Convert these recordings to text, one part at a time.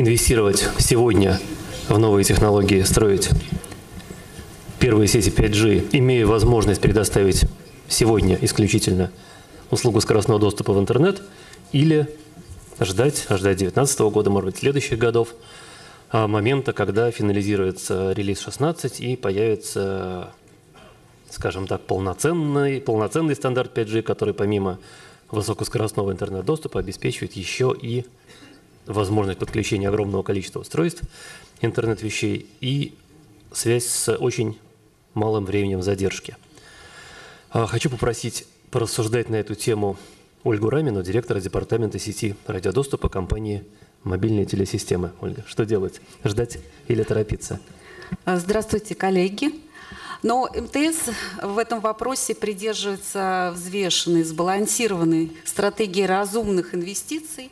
инвестировать сегодня в новые технологии, строить первые сети 5G, имея возможность предоставить сегодня исключительно услугу скоростного доступа в интернет, или ждать 2019 года, может быть, следующих годов, момента, когда финализируется релиз 16 и появится, скажем так, полноценный стандарт 5G, который помимо высокоскоростного интернет-доступа обеспечивает еще и возможность подключения огромного количества устройств, интернет-вещей и связь с очень малым временем задержки. Хочу попросить порассуждать на эту тему Ольгу Рамину, директора департамента сети радиодоступа компании «Мобильные телесистемы». Ольга, что делать? Ждать или торопиться? Здравствуйте, коллеги. Но МТС в этом вопросе придерживается взвешенной, сбалансированной стратегии разумных инвестиций.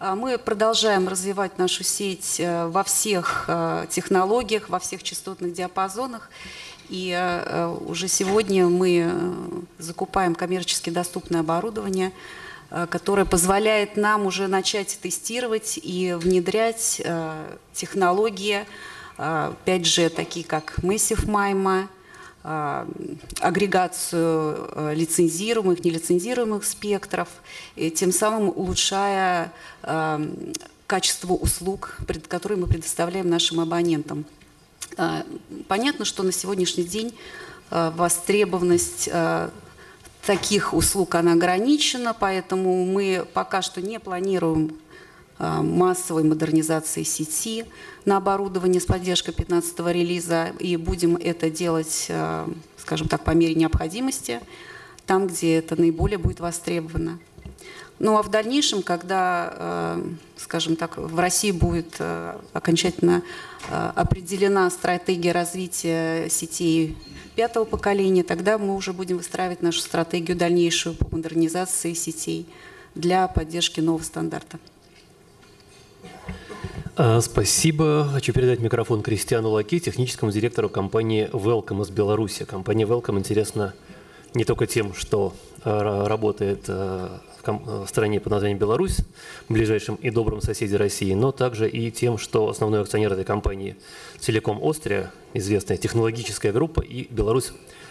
Мы продолжаем развивать нашу сеть во всех технологиях, во всех частотных диапазонах. И уже сегодня мы закупаем коммерчески доступное оборудование, которое позволяет нам уже начать тестировать и внедрять технологии 5G, такие как Massive MIMO, агрегацию лицензируемых, нелицензируемых спектров, и тем самым улучшая качество услуг, которые мы предоставляем нашим абонентам. Понятно, что на сегодняшний день востребованность таких услуг она ограничена, поэтому мы пока что не планируем массовой модернизации сети на оборудование с поддержкой 15-го релиза, и будем это делать, скажем так, по мере необходимости, там, где это наиболее будет востребовано. Ну а в дальнейшем, когда, скажем так, в России будет окончательно определена стратегия развития сетей 5-го поколения, тогда мы уже будем выстраивать нашу стратегию дальнейшую по модернизации сетей для поддержки нового стандарта. Спасибо. Хочу передать микрофон Кристиану Лаки, техническому директору компании Велком из Беларуси. Компания Велком интересна не только тем, что работает в стране под названием Беларусь, ближайшим и добрым соседям России, но также и тем, что основной акционер этой компании Телеком Австрия, известная технологическая группа, и Беларусь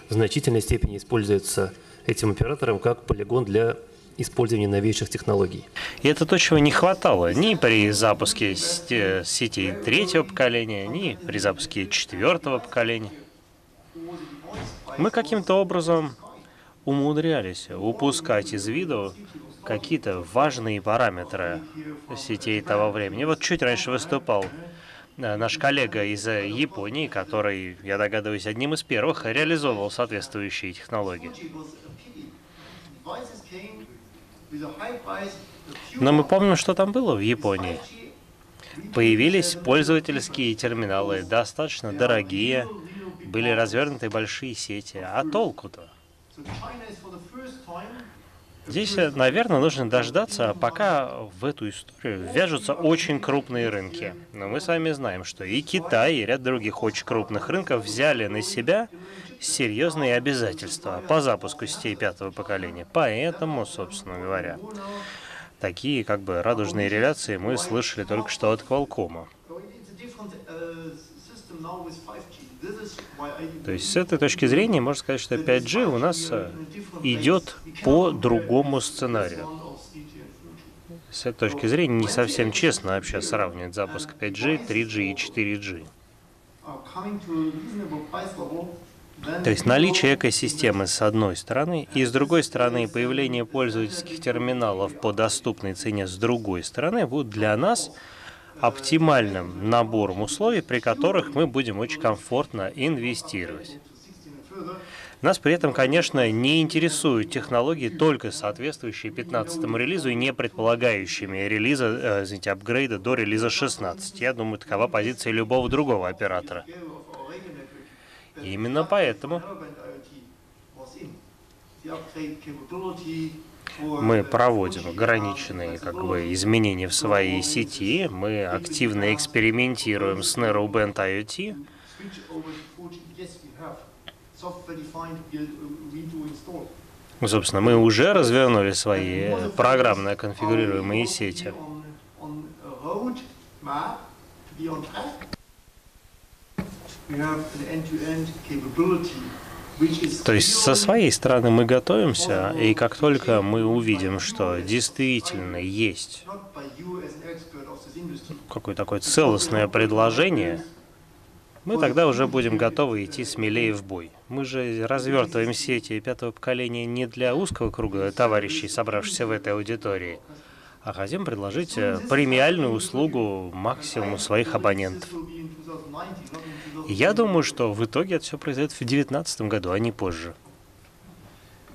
в значительной степени используется этим оператором как полигон для использования новейших технологий. И это то, чего не хватало ни при запуске сетей 3-го поколения, ни при запуске 4-го поколения. Мы каким-то образом умудрялись упускать из виду какие-то важные параметры сетей того времени. Вот чуть раньше выступал наш коллега из Японии, который, я догадываюсь, одним из первых реализовал соответствующие технологии. Но мы помним, что там было в Японии. Появились пользовательские терминалы, достаточно дорогие, были развернуты большие сети. А толку-то? Здесь, наверное, нужно дождаться, пока в эту историю вяжутся очень крупные рынки. Но мы с вами знаем, что и Китай, и ряд других очень крупных рынков взяли на себя серьезные обязательства по запуску сетей 5-го поколения. Поэтому, собственно говоря, такие как бы радужные реляции мы слышали только что от Qualcomm. То есть с этой точки зрения можно сказать, что 5G у нас идет по другому сценарию. С этой точки зрения не совсем честно вообще сравнивать запуск 5G, 3G и 4G. То есть наличие экосистемы с одной стороны, и с другой стороны появление пользовательских терминалов по доступной цене с другой стороны будут для нас оптимальным набором условий, при которых мы будем очень комфортно инвестировать. Нас при этом, конечно, не интересуют технологии, только соответствующие 15-му релизу и не предполагающими релиза, извините, апгрейда до релиза 16. Я думаю, такова позиция любого другого оператора. И именно поэтому мы проводим ограниченные изменения в своей сети, мы активно экспериментируем с Narrowband IoT. Собственно, мы уже развернули свои программно конфигурируемые сети. be on track. We have the end-to-end capability. То есть со своей стороны мы готовимся, и как только мы увидим, что действительно есть какое-то такое целостное предложение, мы тогда уже будем готовы идти смелее в бой. Мы же развертываем сети пятого поколения не для узкого круга товарищей, собравшихся в этой аудитории, а хотим предложить премиальную услугу максимуму своих абонентов. Я думаю, что в итоге это все произойдет в 2019 году, а не позже.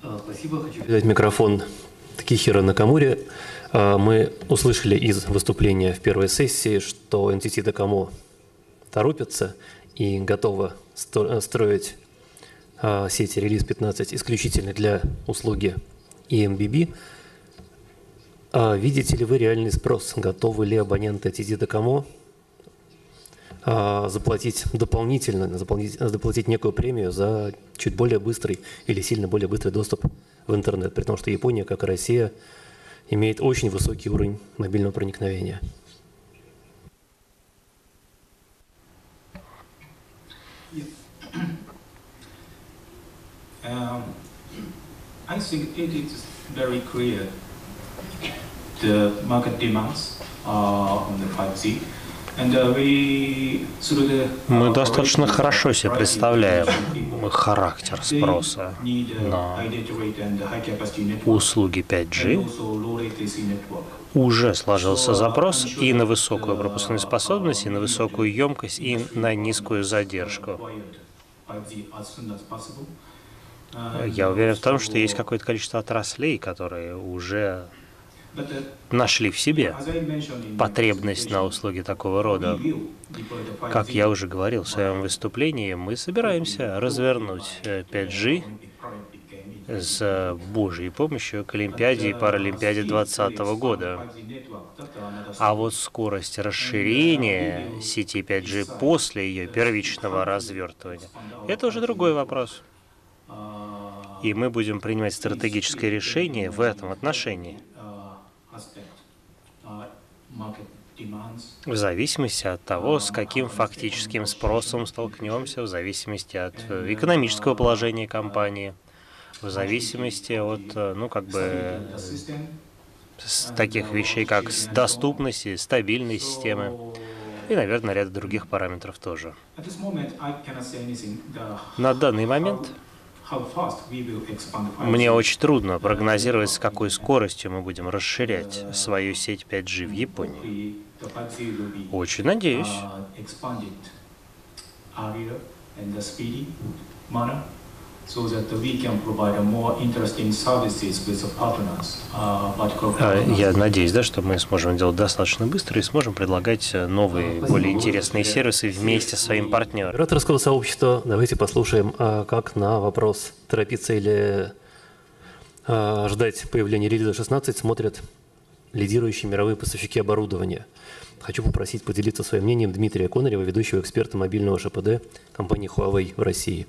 Спасибо. Хочу передать микрофон Такехиро Накамуре. Мы услышали из выступления в первой сессии, что NTT DOCOMO торопится и готова строить сети Release 15 исключительно для услуги EMBB. Видите ли вы реальный спрос? Готовы ли абоненты NTT DOCOMO заплатить дополнительно, заплатить некую премию за чуть более быстрый или сильно более быстрый доступ в интернет, при том, что Япония, как и Россия, имеет очень высокий уровень мобильного проникновения? I think it is very clear the market demands on the 5G. Мы достаточно хорошо себе представляем характер спроса на услуги 5G. Уже сложился запрос и на высокую пропускную способность, и на высокую емкость, и на низкую задержку. Я уверен в том, что есть какое-то количество отраслей, которые уже нашли в себе потребность на услуги такого рода. Как я уже говорил в своем выступлении, мы собираемся развернуть 5G с Божьей помощью к Олимпиаде и Паралимпиаде 2020 года. А вот скорость расширения сети 5G после ее первичного развертывания – это уже другой вопрос. И мы будем принимать стратегическое решение в этом отношении, в зависимости от того, с каким фактическим спросом столкнемся, в зависимости от экономического положения компании, в зависимости от, таких вещей, как доступность и стабильность системы, и, наверное, ряд других параметров тоже. На данный момент мне очень трудно прогнозировать, с какой скоростью мы будем расширять свою сеть 5G в Японии. Очень надеюсь, что мы сможем делать достаточно быстро и сможем предлагать новые, более интересные сервисы вместе со своим партнером. Операторского сообщества, давайте послушаем, как на вопрос, торопиться или ждать появления релиза 16, смотрят лидирующие мировые поставщики оборудования. Хочу попросить поделиться своим мнением Дмитрия Конарева, ведущего эксперта мобильного ШПД компании Huawei в России.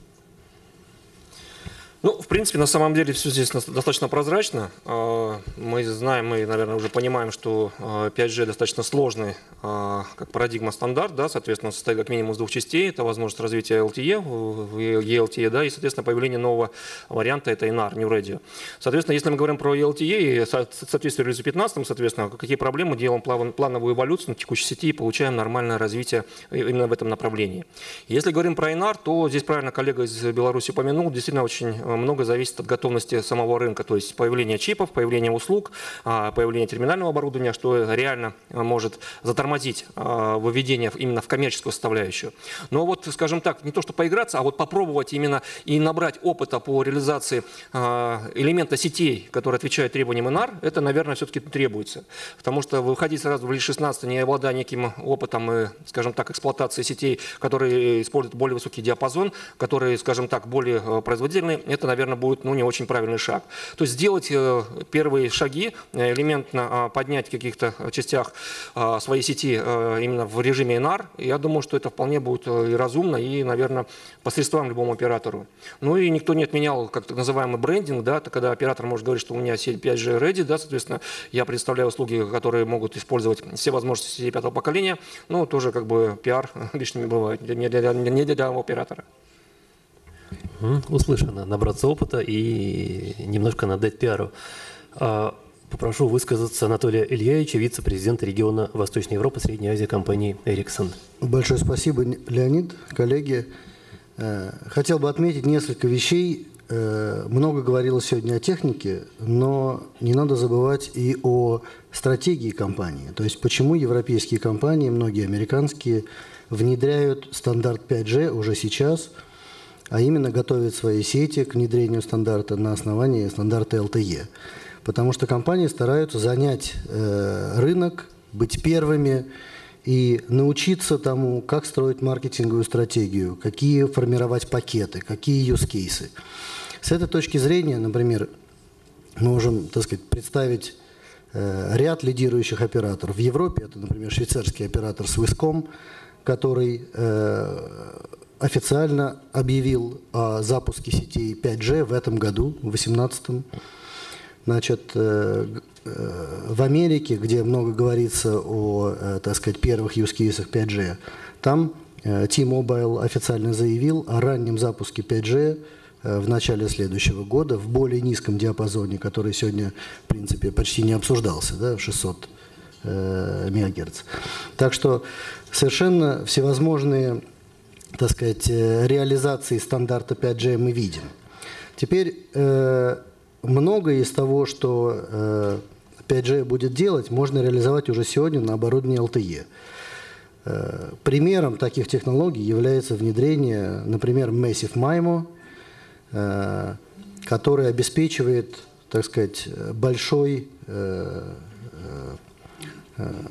Ну, в принципе, на самом деле все здесь достаточно прозрачно. Мы знаем, мы, наверное, уже понимаем, что 5G достаточно сложный, как парадигма, стандарт, да, соответственно, состоит как минимум из двух частей. Это возможность развития LTE, ELTE, да, и, соответственно, появление нового варианта, это NR, New Radio. Соответственно, если мы говорим про ELTE и соответствие релизу 15, соответственно, какие проблемы, делаем плановую эволюцию на текущей сети и получаем нормальное развитие именно в этом направлении. Если говорим про NR, то здесь правильно коллега из Беларуси упомянул, действительно очень много зависит от готовности самого рынка, то есть появление чипов, появление услуг, появление терминального оборудования, что реально может затормозить выведение именно в коммерческую составляющую. Но вот, скажем так, не то что поиграться, а вот попробовать именно и набрать опыта по реализации элемента сетей, которые отвечают требованиям ИНАР, это, наверное, все-таки требуется. Потому что выходить сразу в L16, не обладая неким опытом и, скажем так, эксплуатации сетей, которые используют более высокий диапазон, которые, скажем так, более производительные, это это, наверное, будет не очень правильный шаг. То есть сделать первые шаги, элементно поднять в каких-то частях своей сети именно в режиме ИНАР, я думаю, что это вполне будет и разумно, и, наверное, посредством любому оператору. Ну и никто не отменял как так называемый брендинг, да, когда оператор может говорить, что у меня сеть 5G ready, да, соответственно, я представляю услуги, которые могут использовать все возможности сети 5-го поколения, но тоже как бы пиар лишними бывает, не для оператора. Услышано. Набраться опыта и немножко надать пиару. Попрошу высказаться Анатолия Ильича, вице-президента региона Восточной Европы, Средней Азии компании Ericsson. Большое спасибо, Леонид, коллеги. Хотел бы отметить несколько вещей. Много говорилось сегодня о технике, но не надо забывать и о стратегии компании. То есть почему европейские компании, многие американские, внедряют стандарт 5G уже сейчас, а именно готовят свои сети к внедрению стандарта на основании стандарта LTE. Потому что компании стараются занять рынок, быть первыми и научиться тому, как строить маркетинговую стратегию, какие формировать пакеты, какие юзкейсы. С этой точки зрения, например, мы можем, так сказать, представить ряд лидирующих операторов. В Европе это, например, швейцарский оператор Swisscom, который официально объявил о запуске сетей 5G в этом году, в 2018. Значит, в Америке, где много говорится о, так сказать, первых юзкейсах 5G, там T-Mobile официально заявил о раннем запуске 5G в начале следующего года в более низком диапазоне, который сегодня, в принципе, почти не обсуждался, да, 600 мегагерц. Так что совершенно всевозможные, так сказать, реализации стандарта 5G мы видим. Теперь многое из того, что 5G будет делать, можно реализовать уже сегодня на оборудовании LTE. Примером таких технологий является внедрение, например, Massive MIMO, который обеспечивает, так сказать,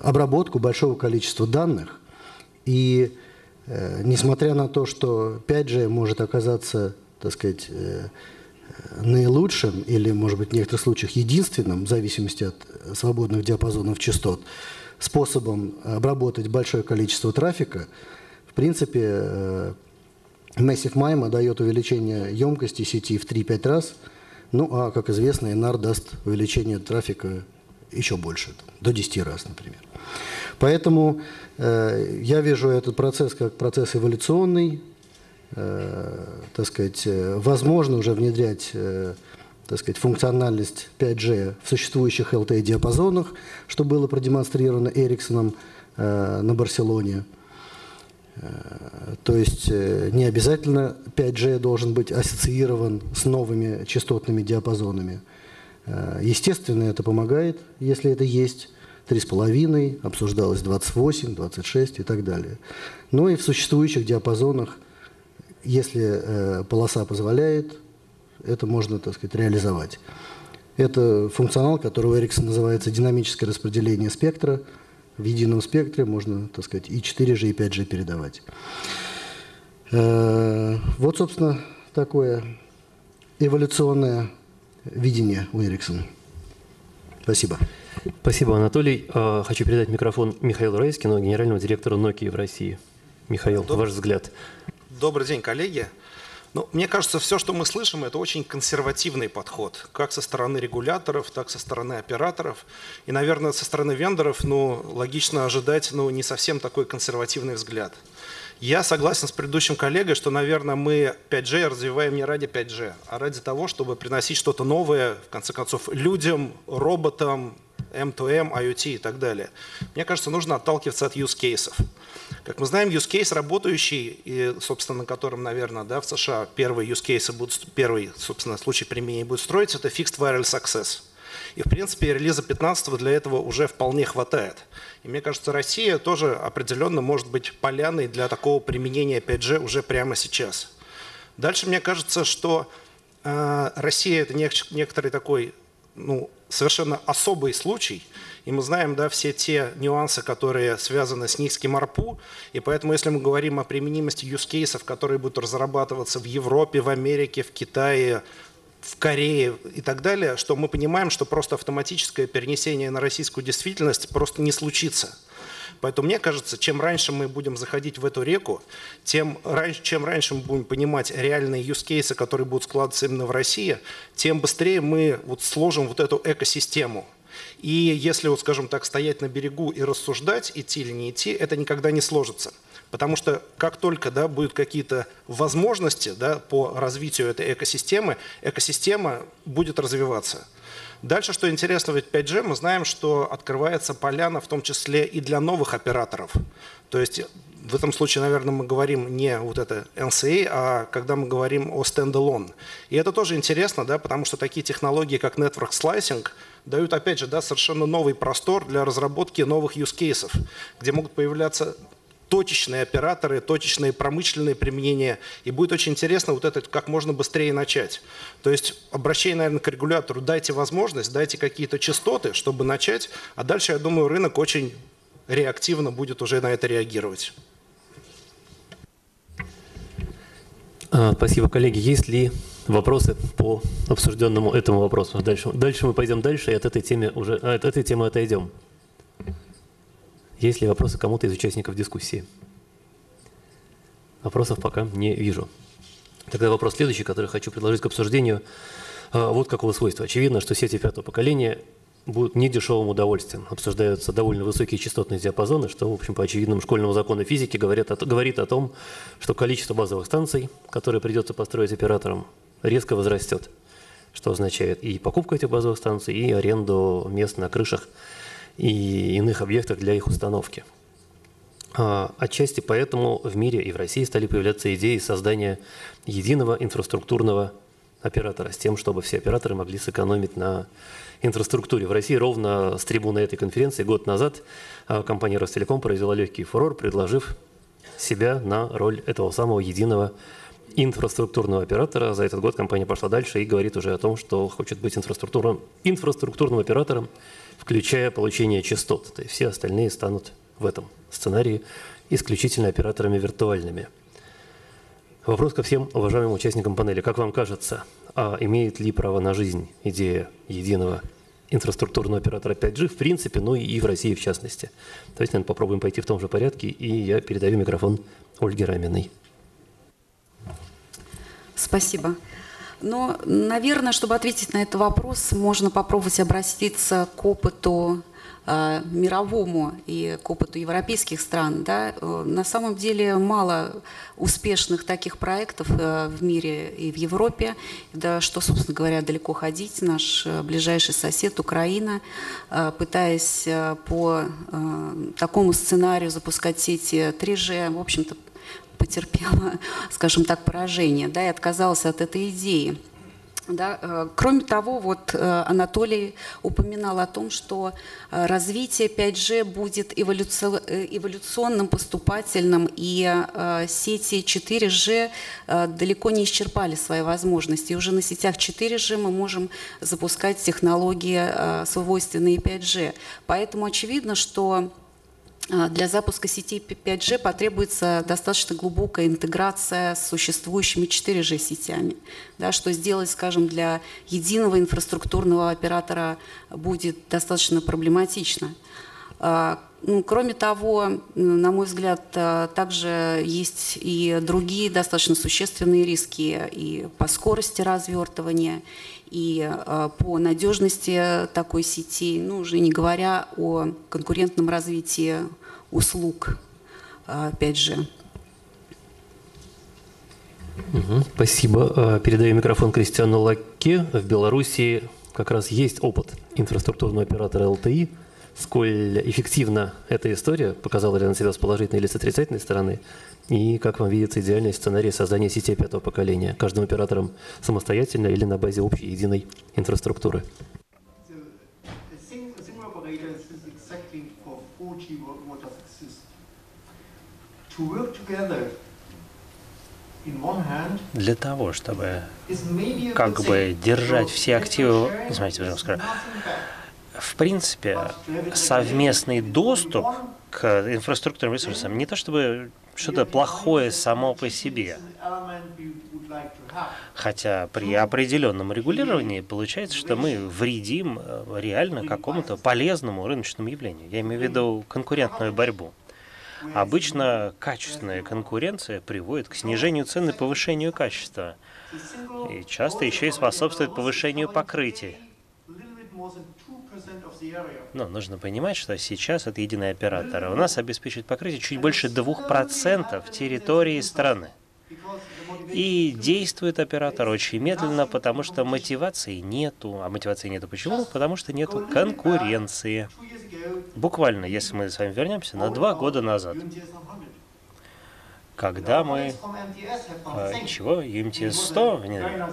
обработку большого количества данных. И несмотря на то, что 5G может оказаться, так сказать, наилучшим или, может быть, в некоторых случаях единственным, в зависимости от свободных диапазонов частот, способом обработать большое количество трафика, в принципе, Massive MIMO дает увеличение емкости сети в 3-5 раз, ну а, как известно, NR даст увеличение трафика еще больше, до 10 раз, например. Поэтому я вижу этот процесс как процесс эволюционный, так сказать, возможно уже внедрять, так сказать, функциональность 5G в существующих LTE-диапазонах, что было продемонстрировано Эриксоном на Барселоне. То есть не обязательно 5G должен быть ассоциирован с новыми частотными диапазонами. Естественно, это помогает, если это есть. 3,5, обсуждалось 28, 26 и так далее. Но и в существующих диапазонах, если полоса позволяет, это можно, так сказать, реализовать. Это функционал, который у Ericsson называется динамическое распределение спектра. В едином спектре можно, так сказать, и 4G, и 5G передавать. Вот, собственно, такое эволюционное видение у Ericsson. Спасибо. Спасибо, Анатолий. Хочу передать микрофон Михаилу Райскину, генеральному директору Nokia в России. Михаил, ваш взгляд. Добрый день, коллеги. Ну, мне кажется, все, что мы слышим, это очень консервативный подход, как со стороны регуляторов, так со стороны операторов. И, наверное, со стороны вендоров, ну, логично ожидать, ну, не совсем такой консервативный взгляд. Я согласен с предыдущим коллегой, что, наверное, мы 5G развиваем не ради 5G, а ради того, чтобы приносить что-то новое, в конце концов, людям, роботам, M2M, IoT и так далее. Мне кажется, нужно отталкиваться от юзкейсов. Как мы знаем, юзкейс работающий, и, собственно, на котором, наверное, да, в США первые юзкейсы будут, первый, собственно, случай применения будет строиться, это Fixed Wireless Access. И, в принципе, релиза 15 для этого уже вполне хватает. И мне кажется, Россия тоже определенно может быть поляной для такого применения 5G уже прямо сейчас. Дальше, мне кажется, что Россия – это некоторый такой ну, совершенно особый случай, и мы знаем, да, все те нюансы, которые связаны с низким ARPU, и поэтому, если мы говорим о применимости юзкейсов, которые будут разрабатываться в Европе, в Америке, в Китае, в Корее и так далее, что мы понимаем, что просто автоматическое перенесение на российскую действительность просто не случится. Поэтому мне кажется, чем раньше мы будем заходить в эту реку, чем раньше мы будем понимать реальные юзкейсы, которые будут складываться именно в России, тем быстрее мы вот сложим вот эту экосистему. И если, вот, скажем так, стоять на берегу и рассуждать, идти или не идти, это никогда не сложится. Потому что как только, да, будут какие-то возможности, да, по развитию этой экосистемы, экосистема будет развиваться. Дальше, что интересно, ведь 5G, мы знаем, что открывается поляна в том числе и для новых операторов. То есть в этом случае, наверное, мы говорим не вот это NCA, а когда мы говорим о стендалон. И это тоже интересно, да, потому что такие технологии, как Network Slicing, дают, опять же, да, совершенно новый простор для разработки новых юзкейсов, где могут появляться точечные операторы, точечные промышленные применения. И будет очень интересно вот это как можно быстрее начать. То есть обращение, наверное, к регулятору, дайте возможность, дайте какие-то частоты, чтобы начать. А дальше, я думаю, рынок очень реактивно будет уже на это реагировать. Спасибо, коллеги. Есть ли вопросы по обсужденному этому вопросу? Дальше мы пойдем дальше и от этой темы отойдем. Есть ли вопросы кому-то из участников дискуссии? Вопросов пока не вижу. Тогда вопрос следующий, который хочу предложить к обсуждению. Вот какого свойства. Очевидно, что сети пятого поколения будут недешевым удовольствием. Обсуждаются довольно высокие частотные диапазоны, что, в общем, по очевидному школьному закону физики говорит о том, что количество базовых станций, которые придется построить операторам, резко возрастет. Что означает и покупку этих базовых станций, и аренду мест на крышах и иных объектах для их установки. Отчасти поэтому в мире и в России стали появляться идеи создания единого инфраструктурного оператора, с тем, чтобы все операторы могли сэкономить на инфраструктуре. В России ровно с трибуны этой конференции год назад компания Ростелеком произвела легкий фурор, предложив себя на роль этого самого единого инфраструктурного оператора. За этот год компания пошла дальше и говорит уже о том, что хочет быть инфраструктурным оператором, включая получение частот. То есть все остальные станут в этом сценарии исключительно операторами виртуальными. Вопрос ко всем уважаемым участникам панели. Как вам кажется, а имеет ли право на жизнь идея единого инфраструктурного оператора 5G в принципе, ну и в России в частности? То есть, наверное, попробуем пойти в том же порядке, и я передаю микрофон Ольге Раминой. Спасибо. Но, наверное, чтобы ответить на этот вопрос, можно попробовать обратиться к опыту мировому и к опыту европейских стран. Да? На самом деле мало успешных таких проектов в мире и в Европе. Да, что, собственно говоря, далеко ходить. Наш ближайший сосед Украина, пытаясь по такому сценарию запускать сети 3G, в общем-то, потерпела, скажем так, поражение, да, и отказалась от этой идеи. Да. Кроме того, вот Анатолий упоминал о том, что развитие 5G будет эволюционным, поступательным, и сети 4G далеко не исчерпали свои возможности. И уже на сетях 4G мы можем запускать технологии, свойственные 5G. Поэтому очевидно, что для запуска сетей 5G потребуется достаточно глубокая интеграция с существующими 4G сетями, да, что сделать, скажем, для единого инфраструктурного оператора будет достаточно проблематично. Кроме того, на мой взгляд, также есть и другие достаточно существенные риски и по скорости развертывания, и по надежности такой сети, ну, уже не говоря о конкурентном развитии услуг 5G. Спасибо. Передаю микрофон Кристиану Лаки. В Беларуси как раз есть опыт инфраструктурного оператора LTE. Сколь эффективна эта история, показала ли она себя с положительной или с отрицательной стороны, и как вам видится идеальный сценарий создания сетей пятого поколения каждым оператором самостоятельно или на базе общей единой инфраструктуры? для того, чтобы как бы держать все активы, знаете, в принципе, совместный доступ к инфраструктурным ресурсам не то чтобы что-то плохое само по себе, хотя при определенном регулировании получается, что мы вредим реально какому-то полезному рыночному явлению. Я имею в виду конкурентную борьбу. Обычно качественная конкуренция приводит к снижению цен и повышению качества, и часто еще и способствует повышению покрытия. Но нужно понимать, что сейчас от единого оператора у нас обеспечивает покрытие чуть больше 2% территории страны. И действует оператор очень медленно, потому что мотивации нету. А мотивации нету почему? Потому что нету конкуренции. Буквально, если мы с вами вернемся на 2 года назад, когда мы... Чего? UMTS-100?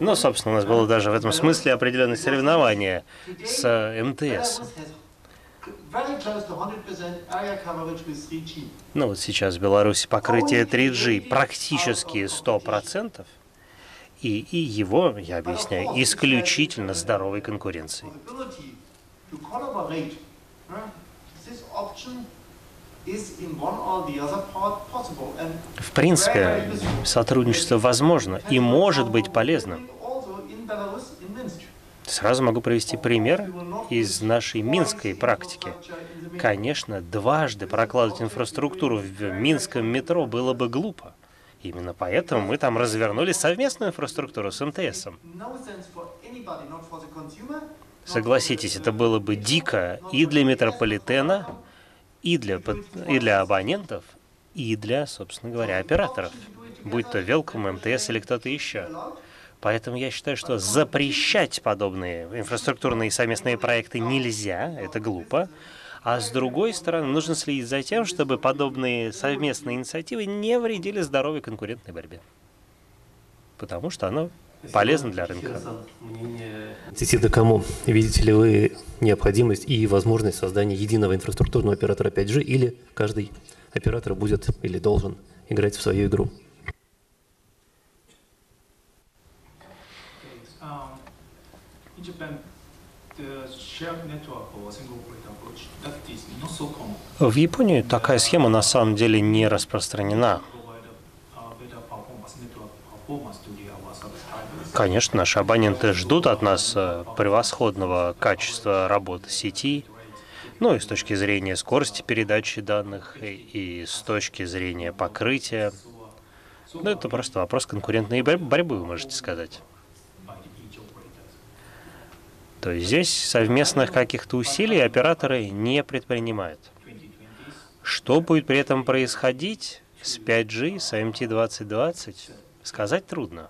Ну, собственно, у нас было даже в этом смысле определенное соревнование с МТС. Ну вот сейчас в Беларуси покрытие 3G практически 100%, и его, я объясняю, исключительно здоровой конкуренцией. В принципе, сотрудничество возможно и может быть полезным. Сразу могу привести пример из нашей минской практики. Конечно, дважды прокладывать инфраструктуру в минском метро было бы глупо. Именно поэтому мы там развернули совместную инфраструктуру с МТСом. Согласитесь, это было бы дико и для метрополитена, и для абонентов, и для, собственно говоря, операторов, будь то Велком, МТС или кто-то еще. Поэтому я считаю, что запрещать подобные инфраструктурные совместные проекты нельзя, это глупо. А с другой стороны, нужно следить за тем, чтобы подобные совместные инициативы не вредили здоровой конкурентной борьбе, потому что она полезна для рынка. NTT DOCOMO, видите ли вы необходимость и возможность создания единого инфраструктурного оператора 5G, или каждый оператор будет или должен играть в свою игру? В Японии такая схема на самом деле не распространена. Конечно, наши абоненты ждут от нас превосходного качества работы сети, ну и с точки зрения скорости передачи данных, и с точки зрения покрытия. Ну, это просто вопрос конкурентной борьбы, вы можете сказать. То есть здесь совместных каких-то усилий операторы не предпринимают. Что будет при этом происходить с 5G, с MT 2020, сказать трудно.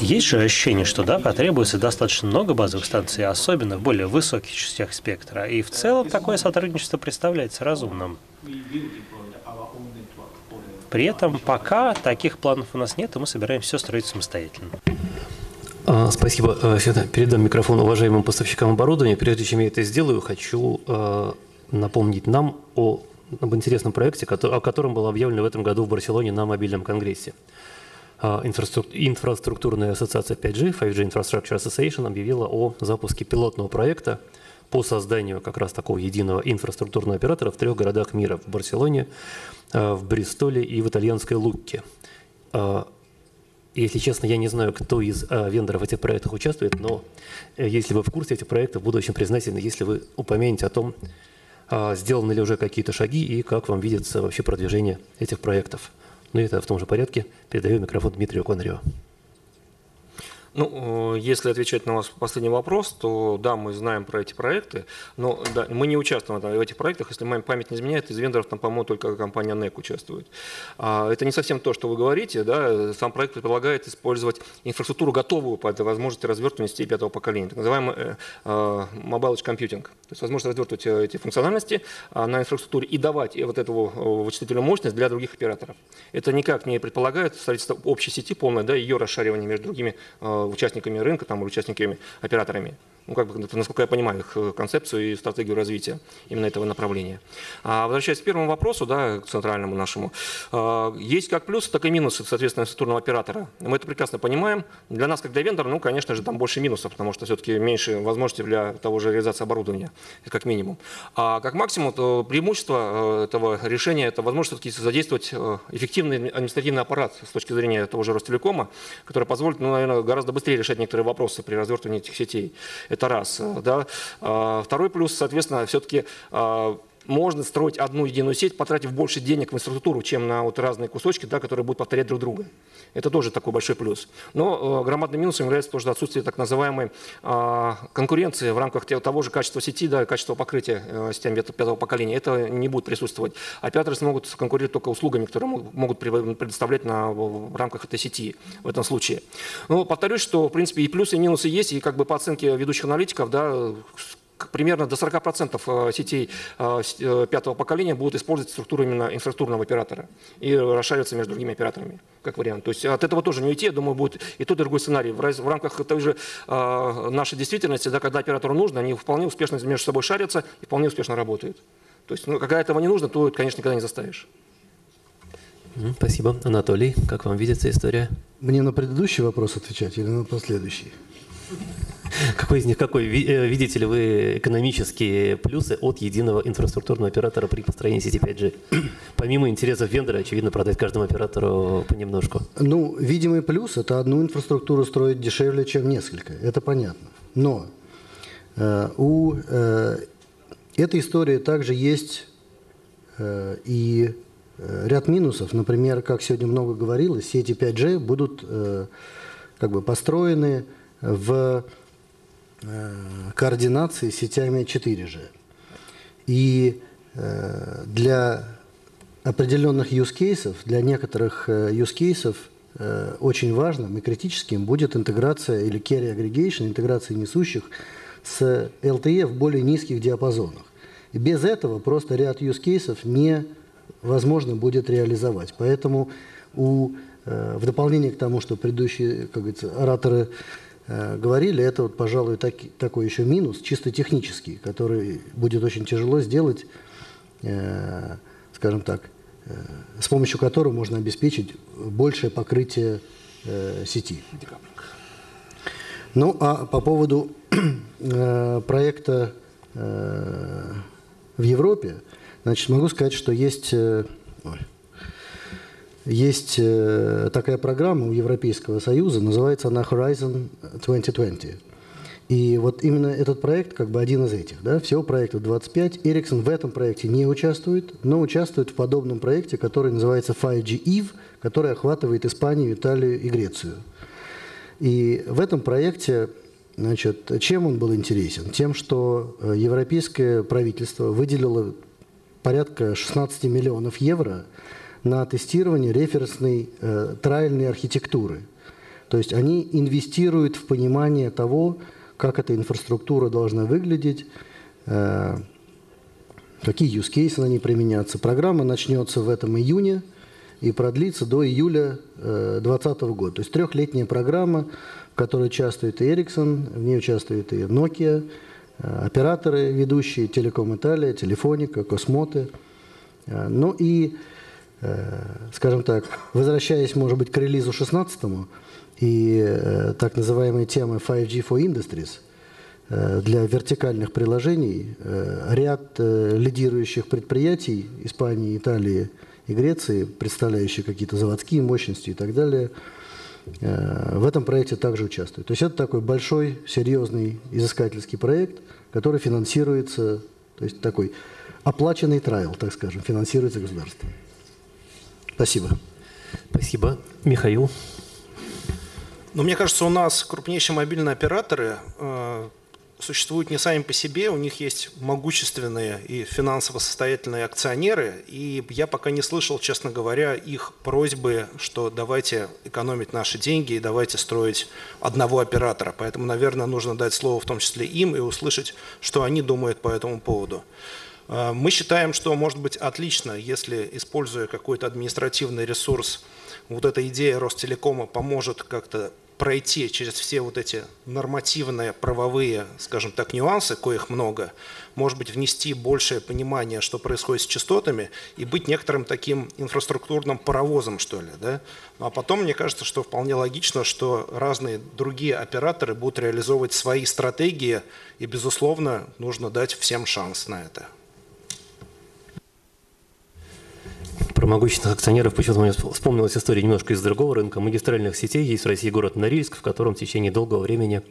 Есть же ощущение, что да, потребуется достаточно много базовых станций, особенно в более высоких частях спектра, и в целом такое сотрудничество представляется разумным. При этом пока таких планов у нас нет, и мы собираемся все строить самостоятельно. Спасибо. Передам микрофон уважаемым поставщикам оборудования. Прежде чем я это сделаю, хочу напомнить нам об интересном проекте, о котором было объявлено в этом году в Барселоне на мобильном конгрессе. Инфраструктурная ассоциация 5G, 5G Infrastructure Association, объявила о запуске пилотного проекта по созданию как раз такого единого инфраструктурного оператора в 3 городах мира: в Барселоне, в Бристоле и в итальянской Лукке. Если честно, я не знаю, кто из вендоров в этих проектах участвует, но если вы в курсе этих проектов, буду очень признателен, если вы упомяните о том, сделаны ли уже какие-то шаги и как вам видится вообще продвижение этих проектов. Ну и это в том же порядке. Передаю микрофон Дмитрию Конареву. Ну, если отвечать на ваш последний вопрос, то да, мы знаем про эти проекты, но да, мы не участвуем в этих проектах. Если моя память не изменяет, из вендоров там, по-моему, только компания NEC участвует. Это не совсем то, что вы говорите. Да? Сам проект предполагает использовать инфраструктуру, готовую под возможности развертывания сетей 5-го поколения, так называемый mobile computing. То есть возможность развертывать эти функциональности на инфраструктуре и давать вот эту вычислительную мощность для других операторов. Это никак не предполагает строительство общей сети полной, да, ее расшаривание между другими участниками рынка там, или участниками операторами. Ну, как бы, насколько я понимаю, их концепцию и стратегию развития именно этого направления. А возвращаясь к первому вопросу, да, к центральному нашему, есть как плюсы, так и минусы, соответственно, инфраструктурного оператора. Мы это прекрасно понимаем. Для нас, как для вендора, ну, конечно же, там больше минусов, потому что все-таки меньше возможностей для того же реализации оборудования, как минимум. А как максимум, то преимущество этого решения – это возможность все-таки задействовать эффективный административный аппарат с точки зрения того же Ростелекома, который позволит, ну, наверное, гораздо быстрее решать некоторые вопросы при развертывании этих сетей. Это раз. Да. Второй плюс, соответственно, все-таки можно строить одну единую сеть, потратив больше денег в инфраструктуру, чем на вот разные кусочки, да, которые будут повторять друг друга. Это тоже такой большой плюс. Но громадным минусом является тоже отсутствие так называемой конкуренции в рамках того же качества сети, да, качества покрытия сетями пятого поколения. Это не будет присутствовать. Операторы смогут конкурировать только услугами, которые могут предоставлять в рамках этой сети в этом случае. Но повторюсь, что в принципе и плюсы, и минусы есть, и как бы по оценке ведущих аналитиков, да, примерно до 40% сетей пятого поколения будут использовать структуру именно инфраструктурного оператора и расшариваться между другими операторами, как вариант. То есть от этого тоже не уйти, я думаю, будет и тот, и другой сценарий. В рамках той же нашей действительности, да, когда оператору нужно, они вполне успешно между собой шарятся и вполне успешно работают. То есть, ну, когда этого не нужно, то, конечно, никогда не заставишь. Спасибо. Анатолий, как вам видится история? Мне на предыдущий вопрос отвечать или на последующий? Какой из них, какой, видите ли вы экономические плюсы от единого инфраструктурного оператора при построении сети 5G? Помимо интересов вендора, очевидно, продать каждому оператору понемножку. Ну, видимый плюс – это одну инфраструктуру строить дешевле, чем несколько. Это понятно. Но у этой истории также есть и ряд минусов. Например, как сегодня много говорилось, сети 5G будут как бы построены в координации с сетями 4G. И для определенных юзкейсов, для некоторых юзкейсов очень важным и критическим будет интеграция или carrier aggregation, интеграция несущих с LTE в более низких диапазонах. И без этого просто ряд юзкейсов невозможно будет реализовать. Поэтому в дополнение к тому, что предыдущие, как говорится, ораторы говорили, это, вот, пожалуй, такой еще минус, чисто технический, который будет очень тяжело сделать, скажем так, с помощью которого можно обеспечить большее покрытие сети. Ну, а по поводу проекта в Европе, значит, могу сказать, что есть такая программа у Европейского Союза, называется она Horizon 2020. И вот именно этот проект как бы один из этих. Да? Всего проектов 25. Ericsson в этом проекте не участвует, но участвует в подобном проекте, который называется 5G EVE, который охватывает Испанию, Италию и Грецию. И в этом проекте, значит, чем он был интересен? Тем, что европейское правительство выделило порядка 16 миллионов евро на тестирование референсной трайальной архитектуры. То есть они инвестируют в понимание того, как эта инфраструктура должна выглядеть, какие use cases на ней применятся. Программа начнется в этом июне и продлится до июля 2020 года. То есть трехлетняя программа, в которой участвует и Ericsson, в ней участвует и Nokia, операторы ведущие, Telecom Italia, Telefonica, Cosmote. Ну и, скажем так, возвращаясь, может быть, к релизу 16-му и так называемой темы 5G for Industries для вертикальных приложений, ряд лидирующих предприятий Испании, Италии и Греции, представляющие какие-то заводские мощности и так далее, в этом проекте также участвуют. То есть это такой большой, серьезный изыскательский проект, который финансируется, то есть такой оплаченный трайл, так скажем, финансируется государством. Спасибо. Спасибо. Михаил. Ну, мне кажется, у нас крупнейшие мобильные операторы существуют не сами по себе, у них есть могущественные и финансово состоятельные акционеры, и я пока не слышал, честно говоря, их просьбы, что давайте экономить наши деньги и давайте строить одного оператора. Поэтому, наверное, нужно дать слово в том числе им и услышать, что они думают по этому поводу. Мы считаем, что может быть отлично, если, используя какой-то административный ресурс, вот эта идея Ростелекома поможет как-то пройти через все вот эти нормативные, правовые, скажем так, нюансы, коих много, может быть, внести большее понимание, что происходит с частотами, и быть некоторым таким инфраструктурным паровозом, что ли, да? Ну, а потом, мне кажется, что вполне логично, что разные другие операторы будут реализовывать свои стратегии, и, безусловно, нужно дать всем шанс на это. Про могущественных акционеров почему-то мне вспомнилась история немножко из другого рынка. Магистральных сетей есть в России город Норильск, в котором в течение долгого времени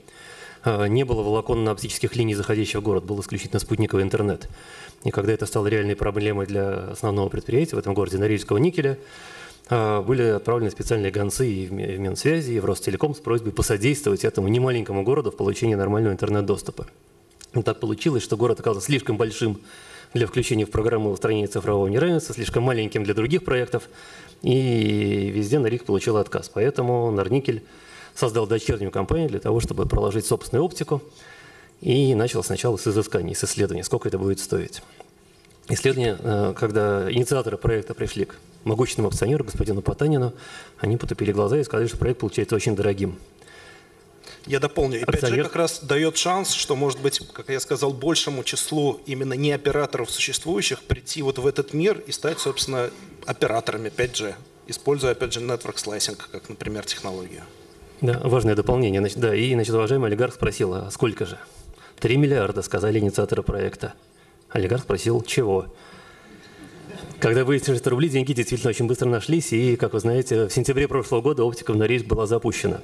не было волоконно-оптических линий заходящего в город, был исключительно спутниковый интернет. И когда это стало реальной проблемой для основного предприятия в этом городе Норильского Никеля, были отправлены специальные гонцы и в Минсвязи, и в Ростелеком с просьбой посодействовать этому немаленькому городу в получении нормального интернет-доступа. И так получилось, что город оказался слишком большим для включения в программу устранения цифрового неравенства, слишком маленьким для других проектов, и везде Норильск получил отказ. Поэтому Норникель создал дочернюю компанию для того, чтобы проложить собственную оптику, и начал сначала с изысканий, с исследований, сколько это будет стоить. Исследования, когда инициаторы проекта пришли к могущественному акционеру, господину Потанину, они потупили глаза и сказали, что проект получается очень дорогим. Я дополню. И 5G как раз дает шанс, что, может быть, как я сказал, большему числу именно не операторов существующих прийти вот в этот мир и стать, собственно, операторами 5G, используя, опять же, network slicing, как, например, технологию. Да, важное дополнение. Значит, да, и, значит, уважаемый олигарх спросил, а сколько же? 3 миллиарда, сказали инициаторы проекта. Олигарх спросил, чего? Когда выяснилось, что рубли, деньги действительно очень быстро нашлись, и, как вы знаете, в сентябре прошлого года оптика в Норильск была запущена.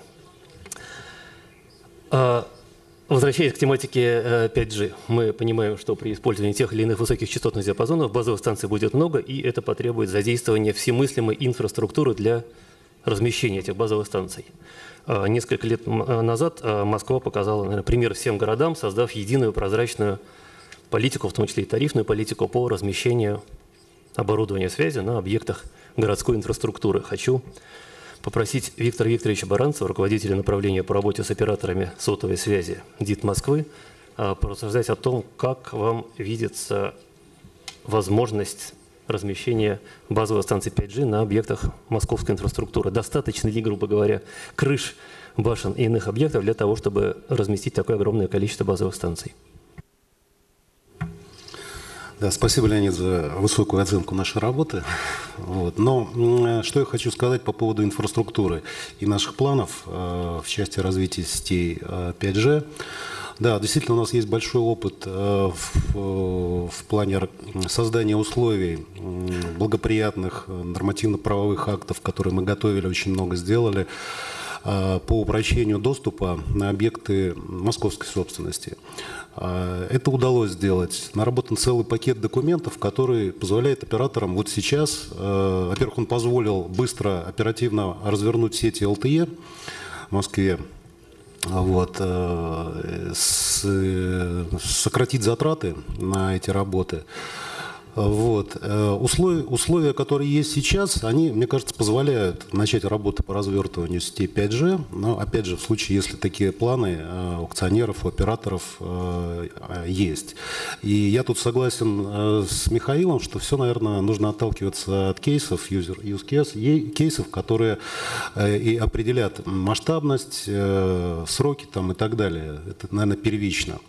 Возвращаясь к тематике 5G, мы понимаем, что при использовании тех или иных высоких частотных диапазонов базовых станций будет много, и это потребует задействования всемыслимой инфраструктуры для размещения этих базовых станций. Несколько лет назад Москва показала, наверное, пример всем городам, создав единую прозрачную политику, в том числе и тарифную политику по размещению оборудования связи на объектах городской инфраструктуры. Хочу попросить Виктора Викторовича Баранцева, руководителя направления по работе с операторами сотовой связи ДИТ Москвы, порассуждать о том, как вам видится возможность размещения базовой станции 5G на объектах московской инфраструктуры. Достаточно ли, грубо говоря, крыш, башен и иных объектов для того, чтобы разместить такое огромное количество базовых станций? Да, спасибо, Леонид, за высокую оценку нашей работы. Вот. Но что я хочу сказать по поводу инфраструктуры и наших планов в части развития сетей 5G. Да, действительно, у нас есть большой опыт в плане создания условий благоприятных нормативно-правовых актов, которые мы готовили, очень много сделали по упрощению доступа на объекты московской собственности. Это удалось сделать. Наработан целый пакет документов, который позволяет операторам вот сейчас, во-первых, он позволил быстро, оперативно развернуть сети LTE в Москве, вот, сократить затраты на эти работы. Вот. Условия, которые есть сейчас, они, мне кажется, позволяют начать работу по развертыванию сетей 5G. Но, опять же, в случае, если такие планы у акционеров, у операторов есть. И я тут согласен с Михаилом, что все, наверное, нужно отталкиваться от кейсов, кейсов, которые и определят масштабность, сроки там, и так далее. Это, наверное, первично.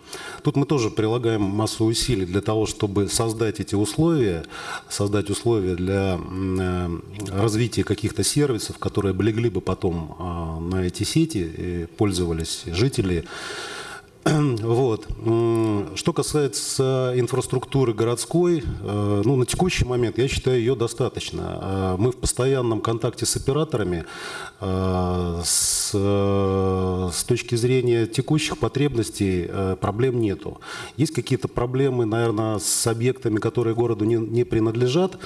Тут мы тоже прилагаем массу усилий для того, чтобы создать эти условия, создать условия для развития каких-то сервисов, которые бы легли бы потом на эти сети и пользовались жители. Вот. Что касается инфраструктуры городской, ну, на текущий момент я считаю, ее достаточно. Мы в постоянном контакте с операторами с точки зрения текущих потребностей проблем нету. Есть какие-то проблемы, наверное, с объектами, которые городу не принадлежат,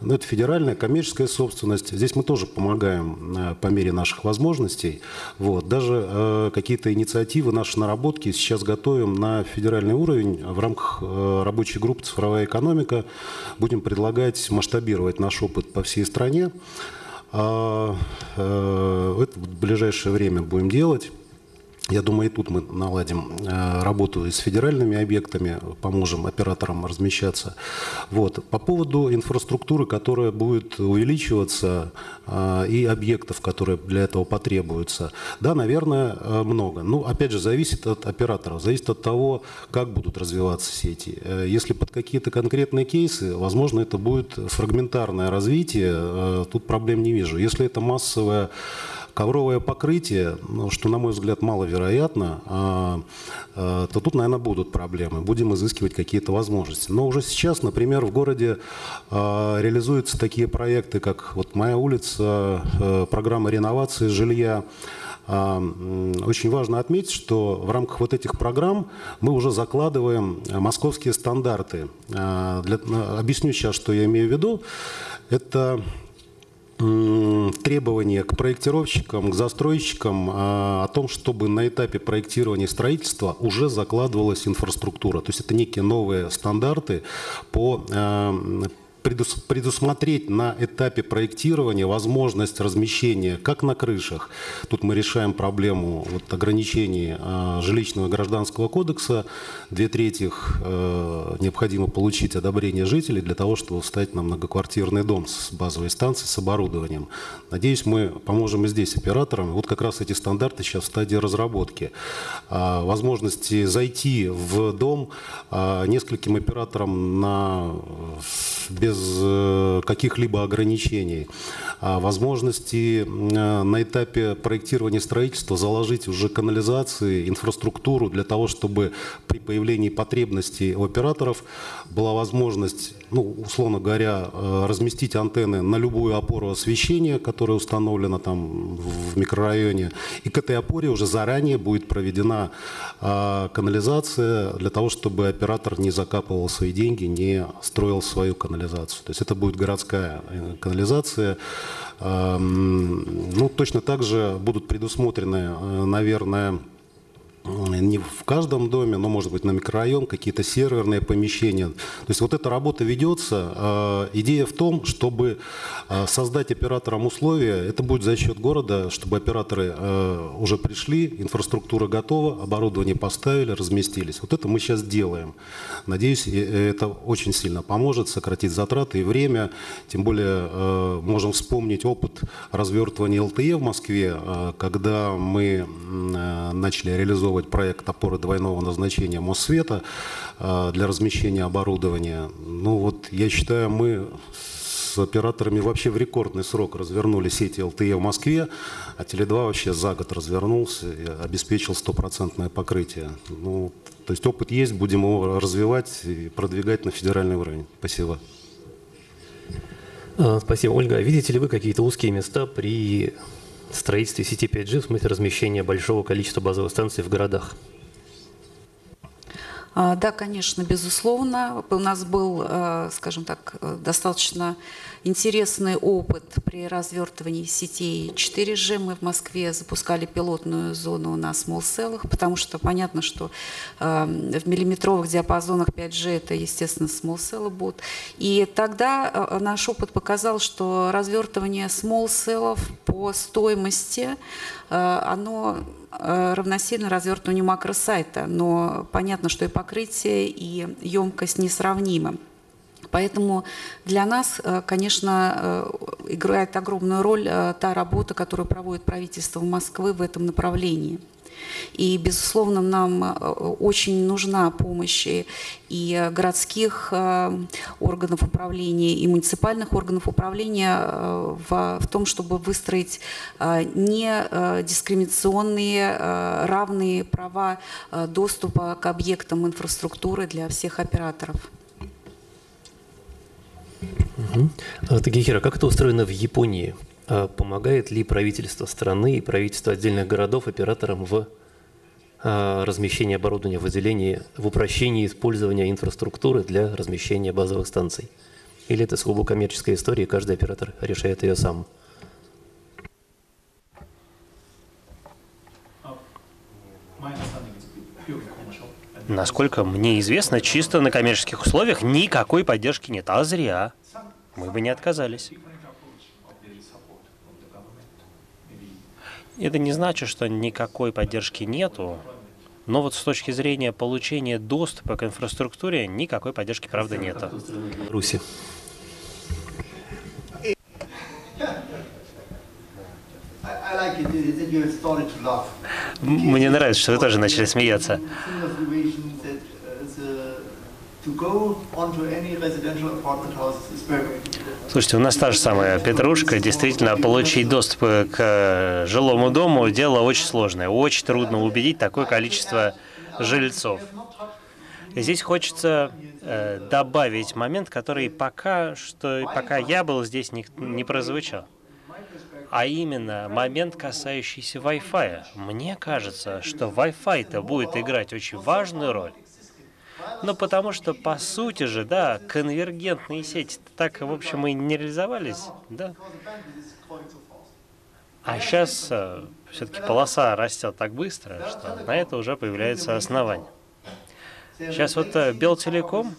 но это федеральная коммерческая собственность. Здесь мы тоже помогаем по мере наших возможностей. Вот. Даже какие-то инициативы, наши наработки сейчас готовим на федеральный уровень в рамках рабочей группы «Цифровая экономика». Будем предлагать масштабировать наш опыт по всей стране. Это в ближайшее время будем делать. Я думаю, и тут мы наладим работу и с федеральными объектами, поможем операторам размещаться. Вот. По поводу инфраструктуры, которая будет увеличиваться, и объектов, которые для этого потребуются, да, наверное, много. Но, опять же, зависит от операторов, зависит от того, как будут развиваться сети. Если под какие-то конкретные кейсы, возможно, это будет фрагментарное развитие, тут проблем не вижу. Если это массовое ковровое покрытие, что, на мой взгляд, маловероятно, то тут, наверное, будут проблемы. Будем изыскивать какие-то возможности. Но уже сейчас, например, в городе реализуются такие проекты, как вот «Моя улица», программа реновации жилья. Очень важно отметить, что в рамках вот этих программ мы уже закладываем московские стандарты. Объясню сейчас, что я имею в виду. Это требования к проектировщикам, к застройщикам о том, чтобы на этапе проектирования строительства уже закладывалась инфраструктура. То есть это некие новые стандарты по предусмотреть на этапе проектирования возможность размещения как на крышах. Тут мы решаем проблему вот ограничений жилищного и гражданского кодекса. 2/3 необходимо получить одобрение жителей для того, чтобы встать на многоквартирный дом с базовой станцией, с оборудованием. Надеюсь, мы поможем и здесь операторам. Вот как раз эти стандарты сейчас в стадии разработки. Возможности зайти в дом нескольким операторам без каких-либо ограничений, возможности на этапе проектирования строительства заложить уже канализации, инфраструктуру для того, чтобы при появлении потребностей у операторов была возможность, ну, условно говоря, разместить антенны на любую опору освещения, которая установлена там в микрорайоне, и к этой опоре уже заранее будет проведена канализация для того, чтобы оператор не закапывал свои деньги, не строил свою канализацию. То есть это будет городская канализация. Ну, точно так же будут предусмотрены, наверное, не в каждом доме, но, может быть, на микрорайон, какие-то серверные помещения. То есть вот эта работа ведется. Идея в том, чтобы создать операторам условия, это будет за счет города, чтобы операторы уже пришли, инфраструктура готова, оборудование поставили, разместились. Вот это мы сейчас делаем. Надеюсь, это очень сильно поможет сократить затраты и время. Тем более можем вспомнить опыт развертывания ЛТЕ в Москве, когда мы начали реализовывать проект опоры двойного назначения Моссвета для размещения оборудования. Ну вот, я считаю, мы с операторами вообще в рекордный срок развернули сети ЛТЕ в Москве, а Теле2 вообще за год развернулся и обеспечил 100% покрытие. Ну, то есть опыт есть, будем его развивать и продвигать на федеральный уровень. Спасибо. Спасибо. Ольга, видите ли вы какие-то узкие места при строительстве сети 5G, в смысле размещения большого количества базовых станций в городах? Да, конечно, безусловно. У нас был, скажем так, достаточно интересный опыт при развертывании сетей 4G. Мы в Москве запускали пилотную зону на смолл-селлах, потому что понятно, что в миллиметровых диапазонах 5G это, естественно, смолл-селлы будут. И тогда наш опыт показал, что развертывание смолл-селлов по стоимости, оно равносильно развертыванию макросайта, но понятно, что и покрытие, и емкость несравнимы. Поэтому для нас, конечно, играет огромную роль та работа, которую проводит правительство Москвы в этом направлении. И, безусловно, нам очень нужна помощь и городских органов управления, и муниципальных органов управления в том, чтобы выстроить недискриминационные равные права доступа к объектам инфраструктуры для всех операторов. Такехиро, как это устроено в Японии? Помогает ли правительство страны и правительство отдельных городов операторам в размещении оборудования, выделении, в упрощении использования инфраструктуры для размещения базовых станций? Или это сугубо коммерческая история, и каждый оператор решает ее сам? Насколько мне известно, чисто на коммерческих условиях никакой поддержки нет, а зря. Мы бы не отказались. Это не значит, что никакой поддержки нету, но вот с точки зрения получения доступа к инфраструктуре никакой поддержки, правда, нету. Руси. Мне нравится, что вы тоже начали смеяться. Слушайте, у нас та же самая петрушка. Действительно, получить доступ к жилому дому – дело очень сложное. Очень трудно убедить такое количество жильцов. Здесь хочется добавить момент, который пока я был здесь, не прозвучал. А именно момент, касающийся Wi-Fi. Мне кажется, что Wi-Fi-то будет играть очень важную роль. Но потому что, по сути же, да, конвергентные сети так, в общем, и не реализовались, да. А сейчас все-таки полоса растет так быстро, что на это уже появляются основания. Сейчас вот Белтелеком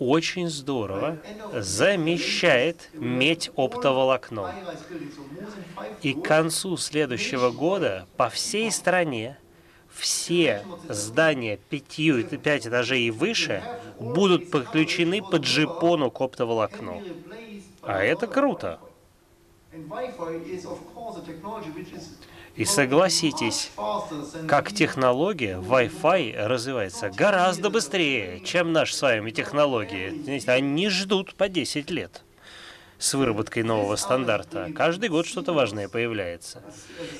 очень здорово замещает медь оптоволокном. И к концу следующего года по всей стране все здания 5 этажей и выше будут подключены по джипону к оптоволокну. А это круто. И согласитесь, как технология, Wi-Fi развивается гораздо быстрее, чем наши с вами технологии. Они ждут по 10 лет. С выработкой нового стандарта каждый год что-то важное появляется.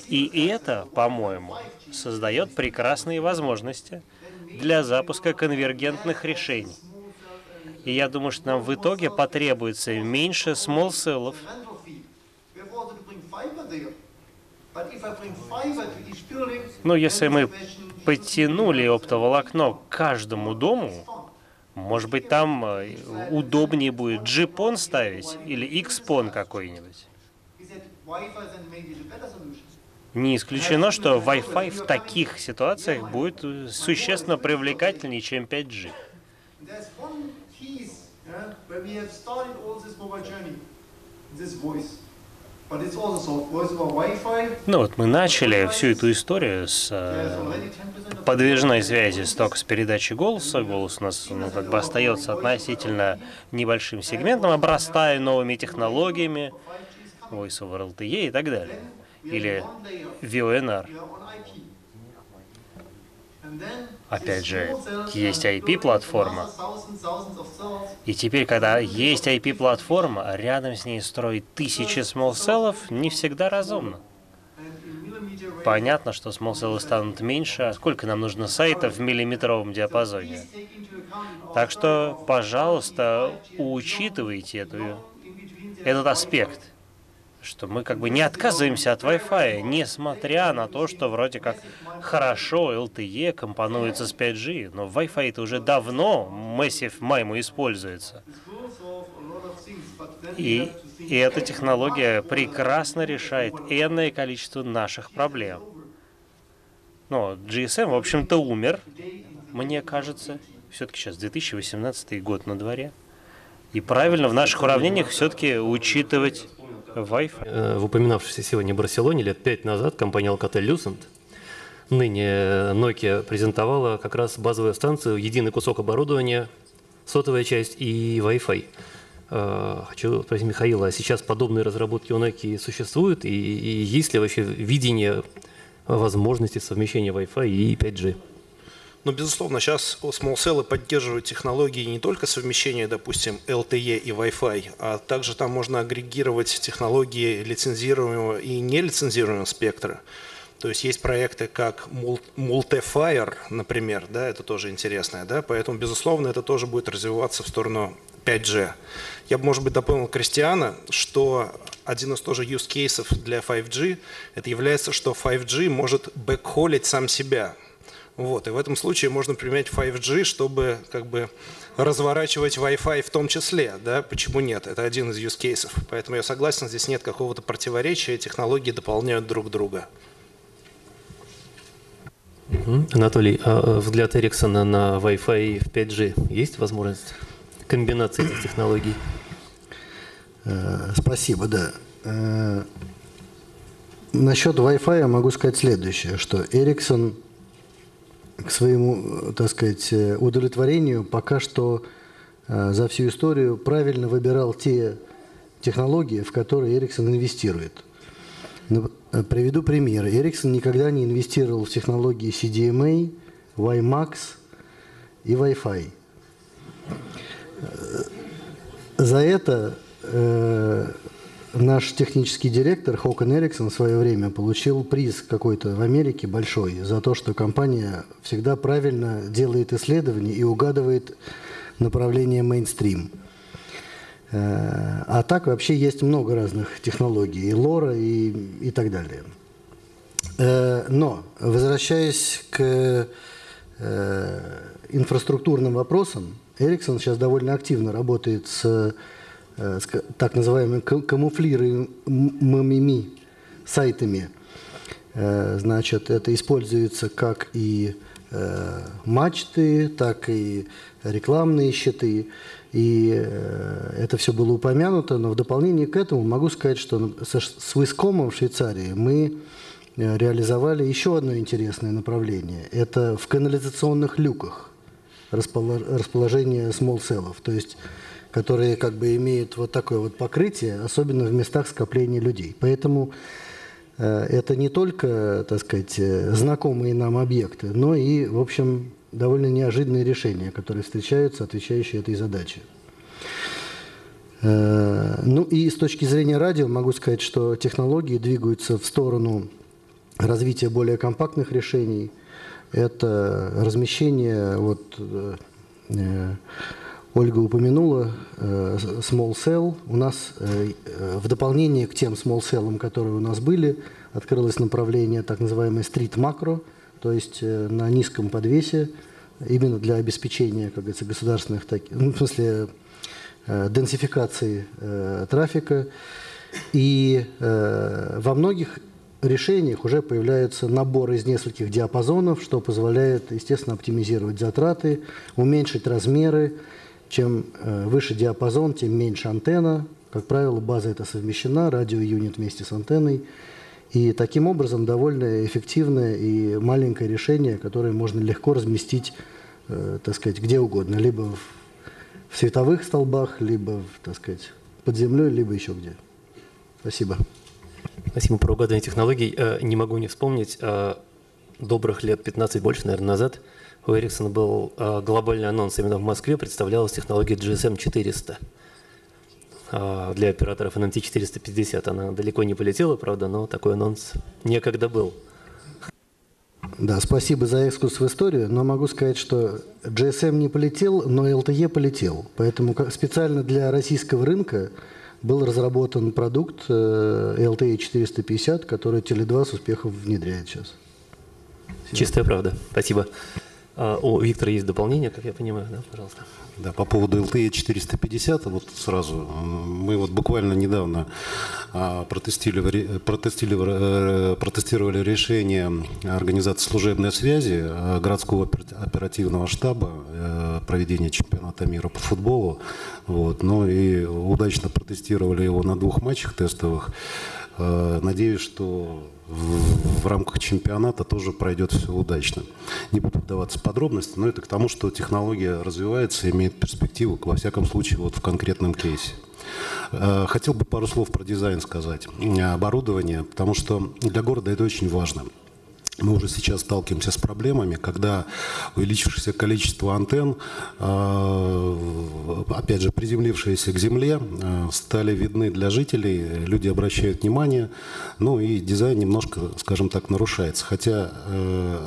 И это, по-моему, создает прекрасные возможности для запуска конвергентных решений. И я думаю, что нам в итоге потребуется меньше small cell'ов. Но если мы подтянули оптоволокно к каждому дому, может быть, там удобнее будет G-PON ставить или X-PON какой-нибудь. Не исключено, что Wi-Fi в таких ситуациях будет существенно привлекательнее, чем 5G. Ну вот мы начали всю эту историю с подвижной связи только с передачей голоса. Голос у нас как бы остается относительно небольшим сегментом, обрастая новыми технологиями, Voice over LTE и так далее, или VONR. Опять же, есть IP-платформа, и теперь, когда есть IP-платформа, рядом с ней строить тысячи small cell'ов не всегда разумно. Понятно, что small cell'ы станут меньше, а сколько нам нужно сайтов в миллиметровом диапазоне. Так что, пожалуйста, учитывайте этот аспект, что мы как бы не отказываемся от Wi-Fi, несмотря на то, что вроде как хорошо LTE компонуется с 5G, но Wi-Fi-то уже давно Massive MIMO используется. И эта технология прекрасно решает энное количество наших проблем. Но GSM, в общем-то, умер, мне кажется. Все-таки сейчас 2018 год на дворе. И правильно в наших уравнениях все-таки учитывать Wi-Fi. В упоминавшейся сегодня Барселоне лет 5 назад компания Alcatel Lucent, ныне Nokia, презентовала как раз базовую станцию, единый кусок оборудования, сотовая часть и Wi-Fi. Хочу спросить Михаила, а сейчас подобные разработки у Nokia существуют? И есть ли вообще видение возможности совмещения Wi-Fi и 5G? Но, безусловно, сейчас small cell'ы поддерживают технологии не только совмещения, допустим, LTE и Wi-Fi, а также там можно агрегировать технологии лицензируемого и нелицензируемого спектра. То есть есть проекты как Multifier, например, да, это тоже интересное, да, поэтому, безусловно, это тоже будет развиваться в сторону 5G. Я бы, может быть, дополнил Кристиана, что один из тоже юзкейсов для 5G, это является, что 5G может бэкхолить сам себя. Вот, и в этом случае можно применять 5G, чтобы как бы разворачивать Wi-Fi в том числе. Да? Почему нет? Это один из юзкейсов. Поэтому я согласен, здесь нет какого-то противоречия, технологии дополняют друг друга. Анатолий, а взгляд Эриксона на Wi-Fi в 5G есть возможность комбинации этих технологий? Спасибо, да. Насчет Wi-Fi я могу сказать следующее, что Ericsson к своему, так сказать, удовлетворению пока что за всю историю правильно выбирал те технологии, в которые Ericsson инвестирует. Приведу пример. Ericsson никогда не инвестировал в технологии CDMA, WiMAX и Wi-Fi. За это наш технический директор Хокон Эриксон в свое время получил приз какой-то в Америке большой за то, что компания всегда правильно делает исследования и угадывает направление мейнстрим. А так вообще есть много разных технологий, и лора, и так далее. Но, возвращаясь к инфраструктурным вопросам, Ericsson сейчас довольно активно работает с так называемыми камуфлируемыми сайтами. Значит, это используется как и мачты, так и рекламные щиты. И это все было упомянуто, но в дополнение к этому могу сказать, что со Swisscom в Швейцарии мы реализовали еще одно интересное направление. Это в канализационных люках расположение small cell'ов, то есть которые как бы имеют вот такое вот покрытие, особенно в местах скопления людей. Поэтому это не только, так сказать, знакомые нам объекты, но и, в общем, довольно неожиданные решения, которые встречаются, отвечающие этой задаче. Ну и с точки зрения радио могу сказать, что технологии двигаются в сторону развития более компактных решений. Это размещение, вот Ольга упомянула, small cell. У нас в дополнение к тем small cell'ам, которые у нас были, открылось направление так называемой street macro, то есть на низком подвесе, именно для обеспечения, как говорится, государственных, ну, в смысле, денсификации трафика. И во многих решениях уже появляется набор из нескольких диапазонов, что позволяет, естественно, оптимизировать затраты, уменьшить размеры. Чем выше диапазон, тем меньше антенна. Как правило, база эта совмещена, радиоюнит вместе с антенной. И таким образом довольно эффективное и маленькое решение, которое можно легко разместить, так сказать, где угодно. Либо в световых столбах, либо, так сказать, под землей, либо еще где. Спасибо. Спасибо. Про угадание технологий. Не могу не вспомнить. Добрых лет 15 больше, наверное, назад у Ericsson был глобальный анонс. Именно в Москве представлялась технология GSM-400 для операторов NMT-450. Она далеко не полетела, правда, но такой анонс некогда был. Да, спасибо за экскурс в историю, но могу сказать, что GSM не полетел, но LTE полетел. Поэтому специально для российского рынка был разработан продукт LTE 450, который Tele2 с успехом внедряет сейчас. Спасибо. Чистая правда. Спасибо. У Виктора есть дополнение, как я понимаю, да? Пожалуйста. Да, по поводу LTE 450, вот сразу, мы вот буквально недавно протестировали решение организации служебной связи городского оперативного штаба проведения чемпионата мира по футболу, вот, ну и удачно протестировали его на 2 матчах тестовых. Надеюсь, что в рамках чемпионата тоже пройдет все удачно. Не буду вдаваться в подробности, но это к тому, что технология развивается, имеет перспективу, во всяком случае, вот в конкретном кейсе. Хотел бы пару слов про дизайн сказать, оборудование, потому что для города это очень важно. Мы уже сейчас сталкиваемся с проблемами, когда увеличившееся количество антенн, опять же, приземлившиеся к земле, стали видны для жителей, люди обращают внимание, ну и дизайн немножко, скажем так, нарушается. Хотя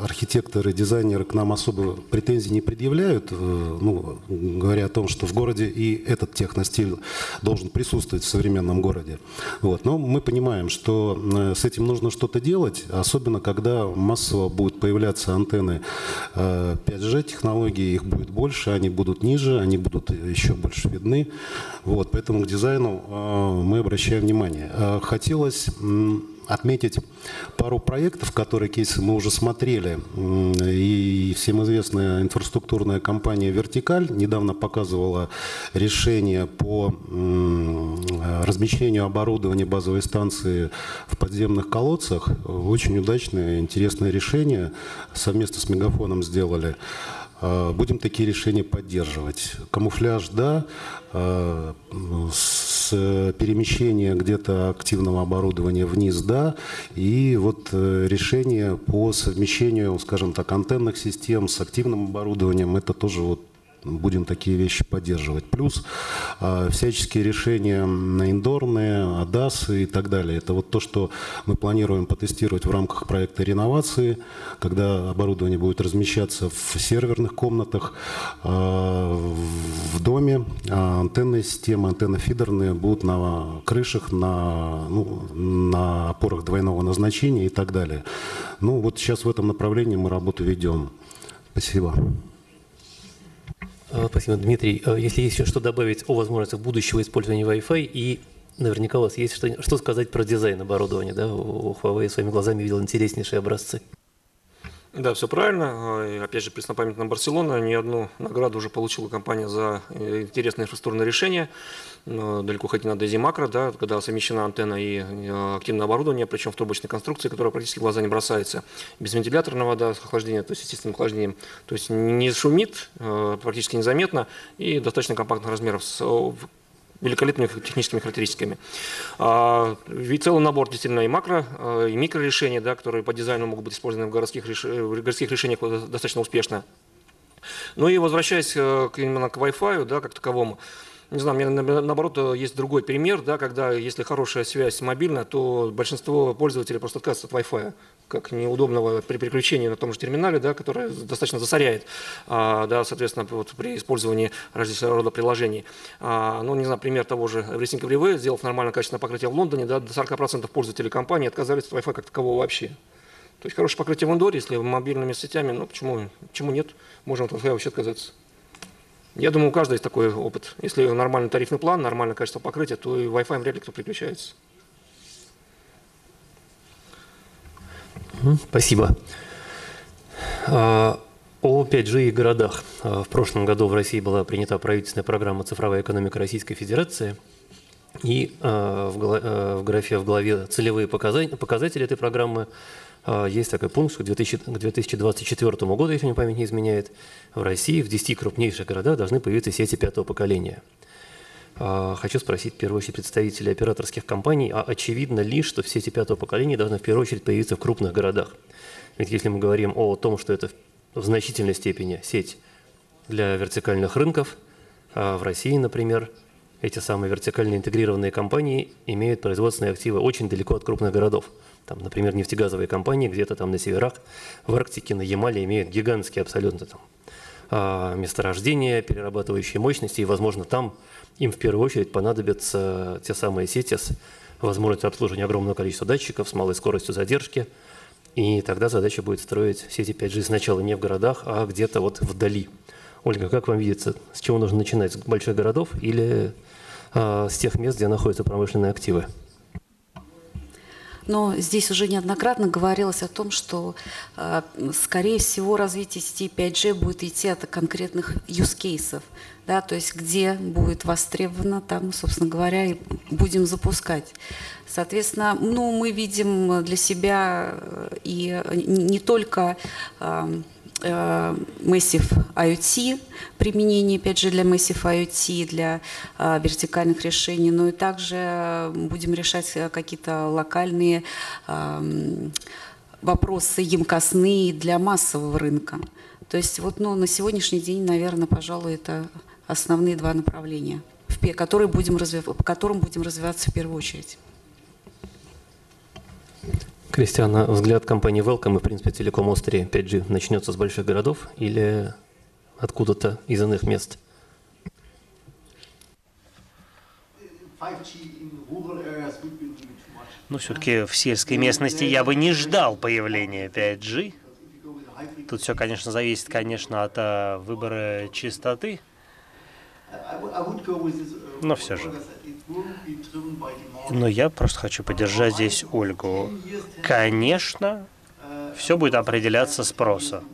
архитекторы, дизайнеры к нам особо претензий не предъявляют, ну, говоря о том, что в городе и этот техностиль должен присутствовать в современном городе. Вот. Но мы понимаем, что с этим нужно что-то делать, особенно когда массово будут появляться антенны 5G технологии, их будет больше, они будут ниже, они будут еще больше видны. Вот, поэтому к дизайну мы обращаем внимание. Хотелось отметить пару проектов, которые кейсы мы уже смотрели. И всем известная инфраструктурная компания «Вертикаль» недавно показывала решение по размещению оборудования базовой станции в подземных колодцах. Очень удачное, интересное решение. Совместно с «Мегафоном» сделали. Будем такие решения поддерживать. Камуфляж, да, с перемещение где-то активного оборудования вниз, да, и вот решение по совмещению, скажем так, антенных систем с активным оборудованием, это тоже вот будем такие вещи поддерживать. Плюс всяческие решения индорные, адасы и так далее. Это вот то, что мы планируем потестировать в рамках проекта реновации, когда оборудование будет размещаться в серверных комнатах, в доме, а антенные системы, антенно-фидерные будут на крышах, на опорах двойного назначения и так далее. Ну вот сейчас в этом направлении мы работу ведем. Спасибо. Спасибо, Дмитрий. Если есть еще что добавить о возможностях будущего использования Wi-Fi, и наверняка у вас есть что сказать про дизайн оборудования, да? У Huawei своими глазами видел интереснейшие образцы. Да, все правильно. И опять же, преснопамятная Барселона, не одну награду уже получила компания за интересное инфраструктурное решение. Далеко ходить надо из Макро, да, когда совмещена антенна и активное оборудование, причем в трубочной конструкции, которая практически в глаза не бросается. Без вентиляторного, да, охлаждения, то есть естественным охлаждением. То есть не шумит, практически незаметно и достаточно компактных размеров с великолепными техническими характеристиками. И целый набор действительно и макро, и микро решений, да, которые по дизайну могут быть использованы в городских решениях достаточно успешно. Ну и возвращаясь именно к Wi-Fi, да, как таковому, не знаю, у меня наоборот есть другой пример, да, когда если хорошая связь мобильная, то большинство пользователей просто отказывается от Wi-Fi, как неудобного при переключении на том же терминале, да, который достаточно засоряет, да, соответственно, вот при использовании различного рода приложений. Ну, не знаю, пример того же Everything Everywhere, сделав нормальное качественное покрытие в Лондоне, да, до 40% пользователей компании отказались от Wi-Fi как такового вообще. То есть хорошее покрытие в индоре, если мобильными сетями, ну, почему нет, можем от Wi-Fi вообще отказаться. Я думаю, у каждого есть такой опыт. Если нормальный тарифный план, нормальное качество покрытия, то и Wi-Fi вряд ли кто приключается. Спасибо. О 5G и городах. В прошлом году в России была принята правительственная программа «Цифровая экономика Российской Федерации». И в графе в главе «Целевые показатели» этой программы есть такой пункт, что к 2024 году, если мне память не изменяет, в России в 10 крупнейших городах должны появиться сети 5-го поколения. Хочу спросить, в первую очередь, представителей операторских компаний, а очевидно ли, что в сети 5-го поколения должны в первую очередь появиться в крупных городах? Ведь если мы говорим о том, что это в значительной степени сеть для вертикальных рынков, в России, например, эти самые вертикально интегрированные компании имеют производственные активы очень далеко от крупных городов. Там, например, нефтегазовые компании где-то там на северах, в Арктике, на Ямале имеют гигантские абсолютно там месторождения, перерабатывающие мощности, и, возможно, там им в первую очередь понадобятся те самые сети с возможностью обслуживания огромного количества датчиков, с малой скоростью задержки, и тогда задача будет строить сети 5G сначала не в городах, а где-то вот вдали. Ольга, как вам видится, с чего нужно начинать? С больших городов или с тех мест, где находятся промышленные активы? Но здесь уже неоднократно говорилось о том, что, скорее всего, развитие сети 5G будет идти от конкретных юзкейсов, да, то есть где будет востребовано, там, собственно говоря, и будем запускать. Соответственно, ну, мы видим для себя и не только Massive IoT, применение 5G для Massive IoT, для вертикальных решений, но и также будем решать какие-то локальные вопросы емкостные для массового рынка. То есть вот, ну, на сегодняшний день, наверное, пожалуй, это основные два направления, по которым будем развиваться в первую очередь. Кристиан, на взгляд компании Велком и, в принципе, Телеком Австрия, 5G начнется с больших городов или откуда-то из иных мест? Но все-таки в сельской местности я бы не ждал появления 5G. Тут все, конечно, зависит, конечно, от выбора частоты. Но все же. Но я просто хочу поддержать здесь Ольгу. Конечно, все будет определяться спросом.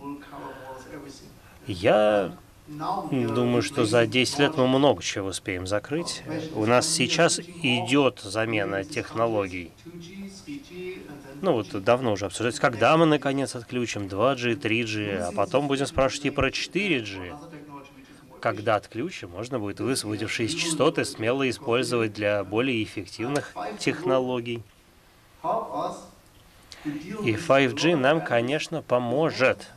Я думаю, что за 10 лет мы много чего успеем закрыть. У нас сейчас идет замена технологий. Ну вот давно уже обсуждается, когда мы наконец отключим 2G, 3G, а потом будем спрашивать и про 4G. Когда отключим, можно будет высвободившиеся частоты смело использовать для более эффективных технологий. И 5G нам, конечно, поможет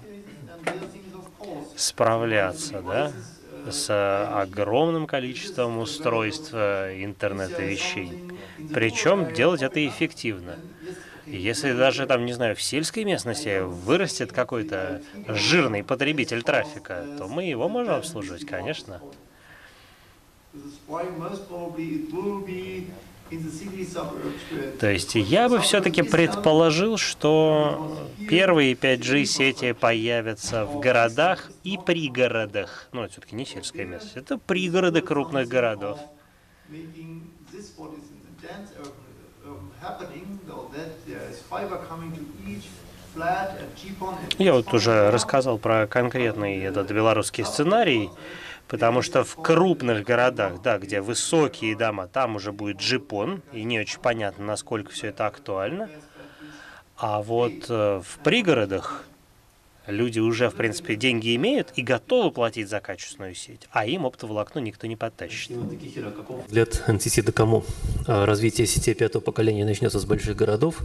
справляться, да, с огромным количеством устройств интернета вещей. Причем делать это эффективно. Если даже там, не знаю, в сельской местности вырастет какой-то жирный потребитель трафика, то мы его можем обслуживать, конечно. То есть я бы все-таки предположил, что первые 5G сети появятся в городах и пригородах. Ну, это все-таки не сельская местность, это пригороды крупных городов. Я вот уже рассказал про конкретный этот белорусский сценарий, потому что в крупных городах, да, где высокие дома, там уже будет джипон, и не очень понятно, насколько все это актуально. А вот в пригородах люди уже, в принципе, деньги имеют и готовы платить за качественную сеть, а им оптоволокно никто не подтащит. Взгляд NTT DOCOMO. Развитие сетей 5-го поколения начнется с больших городов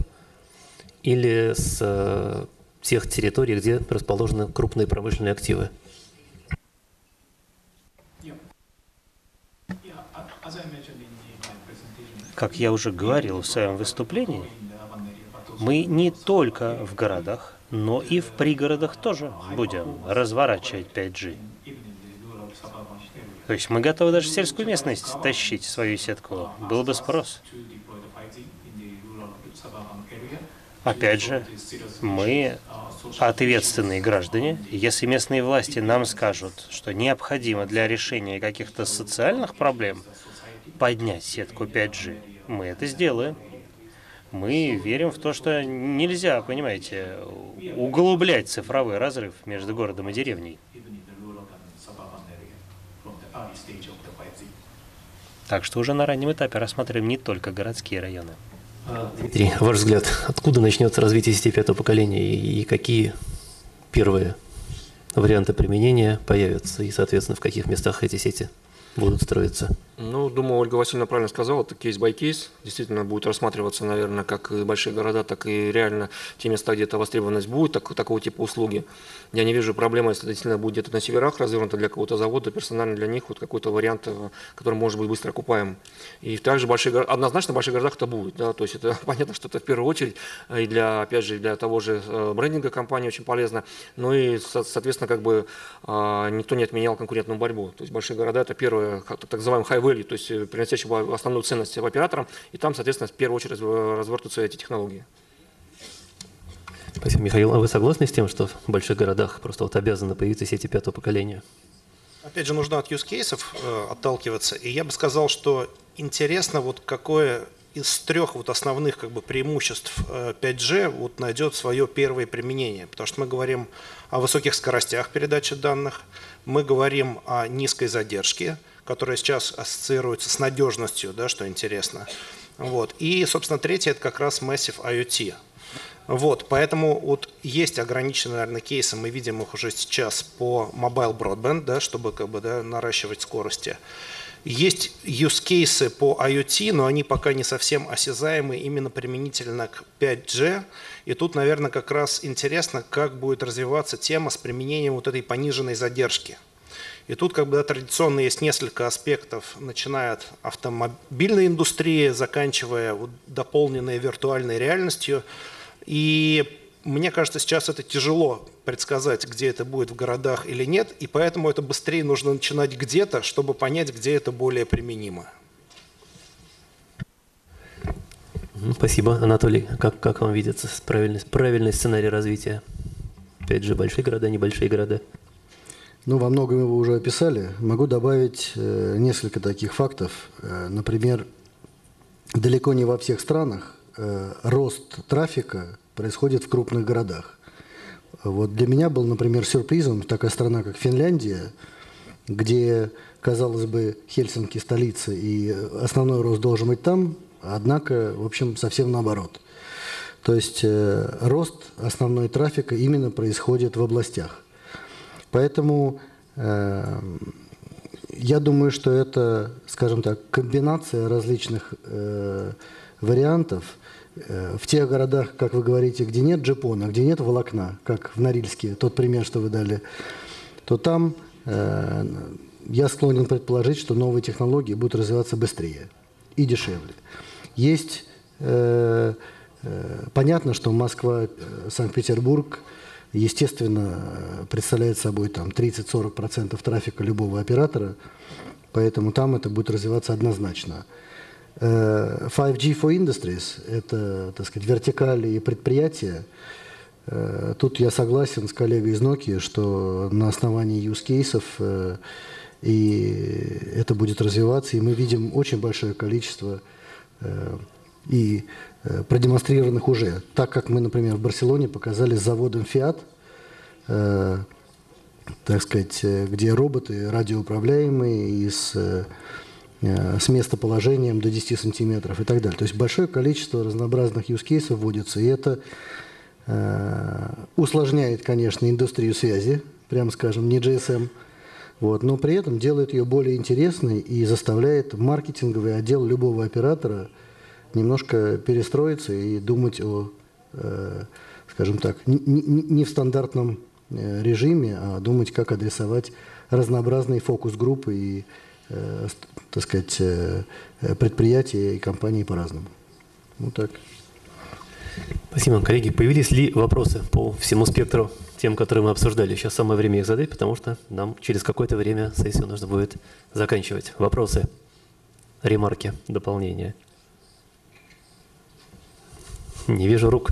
или с тех территорий, где расположены крупные промышленные активы? Как я уже говорил в своем выступлении, мы не только в городах, но и в пригородах тоже будем разворачивать 5G. То есть мы готовы даже в сельскую местность тащить свою сетку. Был бы спрос. Опять же, мы ответственные граждане. Если местные власти нам скажут, что необходимо для решения каких-то социальных проблем поднять сетку 5G, мы это сделаем. Мы верим в то, что нельзя, понимаете, углублять цифровой разрыв между городом и деревней. Так что уже на раннем этапе рассматриваем не только городские районы. Дмитрий, ваш взгляд, откуда начнется развитие сети 5-го поколения и какие первые варианты применения появятся и, соответственно, в каких местах эти сети будут строиться? Ну, думаю, Ольга Васильевна правильно сказала, это кейс-бай-кейс. Действительно, будет рассматриваться, наверное, как и большие города, так и реально те места, где эта востребованность будет, такого типа услуги. Я не вижу проблемы, если действительно будет где-то на северах развернуто для какого-то завода, персонально для них вот какой-то вариант, который может быть быстро окупаем. И также однозначно в больших городах это будет. Да? То есть это понятно, что это в первую очередь и для, опять же, для того же брендинга компании очень полезно. Ну и, соответственно, как бы никто не отменял конкурентную борьбу. То есть большие города – это первое, так называемый high value, то есть приносящий основную ценность операторам, и там, соответственно, в первую очередь развертываются эти технологии. Спасибо, Михаил. А вы согласны с тем, что в больших городах просто вот обязаны появиться сети 5-го поколения? Опять же, нужно от юзкейсов отталкиваться, и я бы сказал, что интересно, вот какое из трех вот основных как бы преимуществ 5G вот найдет свое первое применение, потому что мы говорим о высоких скоростях передачи данных, мы говорим о низкой задержке, которые сейчас ассоциируются с надежностью, да, что интересно. Вот. И, собственно, третье – это как раз Massive IoT. Вот. Поэтому вот есть ограниченные, наверное, кейсы, мы видим их уже сейчас по Mobile Broadband, да, чтобы как бы, да, наращивать скорости. Есть юзкейсы по IoT, но они пока не совсем осязаемы именно применительно к 5G. И тут, наверное, как раз интересно, как будет развиваться тема с применением вот этой пониженной задержки. И тут как бы, да, традиционно есть несколько аспектов, начиная от автомобильной индустрии, заканчивая вот, дополненной виртуальной реальностью. И мне кажется, сейчас это тяжело предсказать, где это будет в городах или нет, и поэтому это быстрее нужно начинать где-то, чтобы понять, где это более применимо. Спасибо, Анатолий. Как вам видится правильный сценарий развития? Опять же, большие города, небольшие города. Ну, во многом его уже описали. Могу добавить несколько таких фактов. Например, далеко не во всех странах рост трафика происходит в крупных городах. Вот для меня был, например, сюрпризом такая страна, как Финляндия, где, казалось бы, Хельсинки столица, и основной рост должен быть там, однако, в общем, совсем наоборот. То есть рост основной трафика именно происходит в областях. Поэтому я думаю, что это, скажем так, комбинация различных вариантов. В тех городах, как вы говорите, где нет джипона, где нет волокна, как в Норильске, тот пример, что вы дали, то там я склонен предположить, что новые технологии будут развиваться быстрее и дешевле. Есть, понятно, что Москва, Санкт-Петербург, естественно, представляет собой там 30-40% трафика любого оператора, поэтому там это будет развиваться однозначно. 5G for Industries – это, так сказать, вертикали и предприятия. Тут я согласен с коллегой из Nokia, что на основании юзкейсов и это будет развиваться, и мы видим очень большое количество и продемонстрированных уже. Так как мы, например, в Барселоне показали с заводом Fiat, так сказать, где роботы радиоуправляемые и с местоположением до 10 сантиметров и так далее. То есть большое количество разнообразных юзкейсов вводится, и это усложняет, конечно, индустрию связи, прямо скажем, не GSM, вот, но при этом делает ее более интересной и заставляет маркетинговый отдел любого оператора немножко перестроиться и думать о, скажем так, не в стандартном режиме, а думать, как адресовать разнообразные фокус-группы и, так сказать, предприятия и компании по-разному. Вот так. Спасибо, коллеги. Появились ли вопросы по всему спектру тем, которые мы обсуждали? Сейчас самое время их задать, потому что нам через какое-то время сессию нужно будет заканчивать. Вопросы, ремарки, дополнения? Не вижу рук.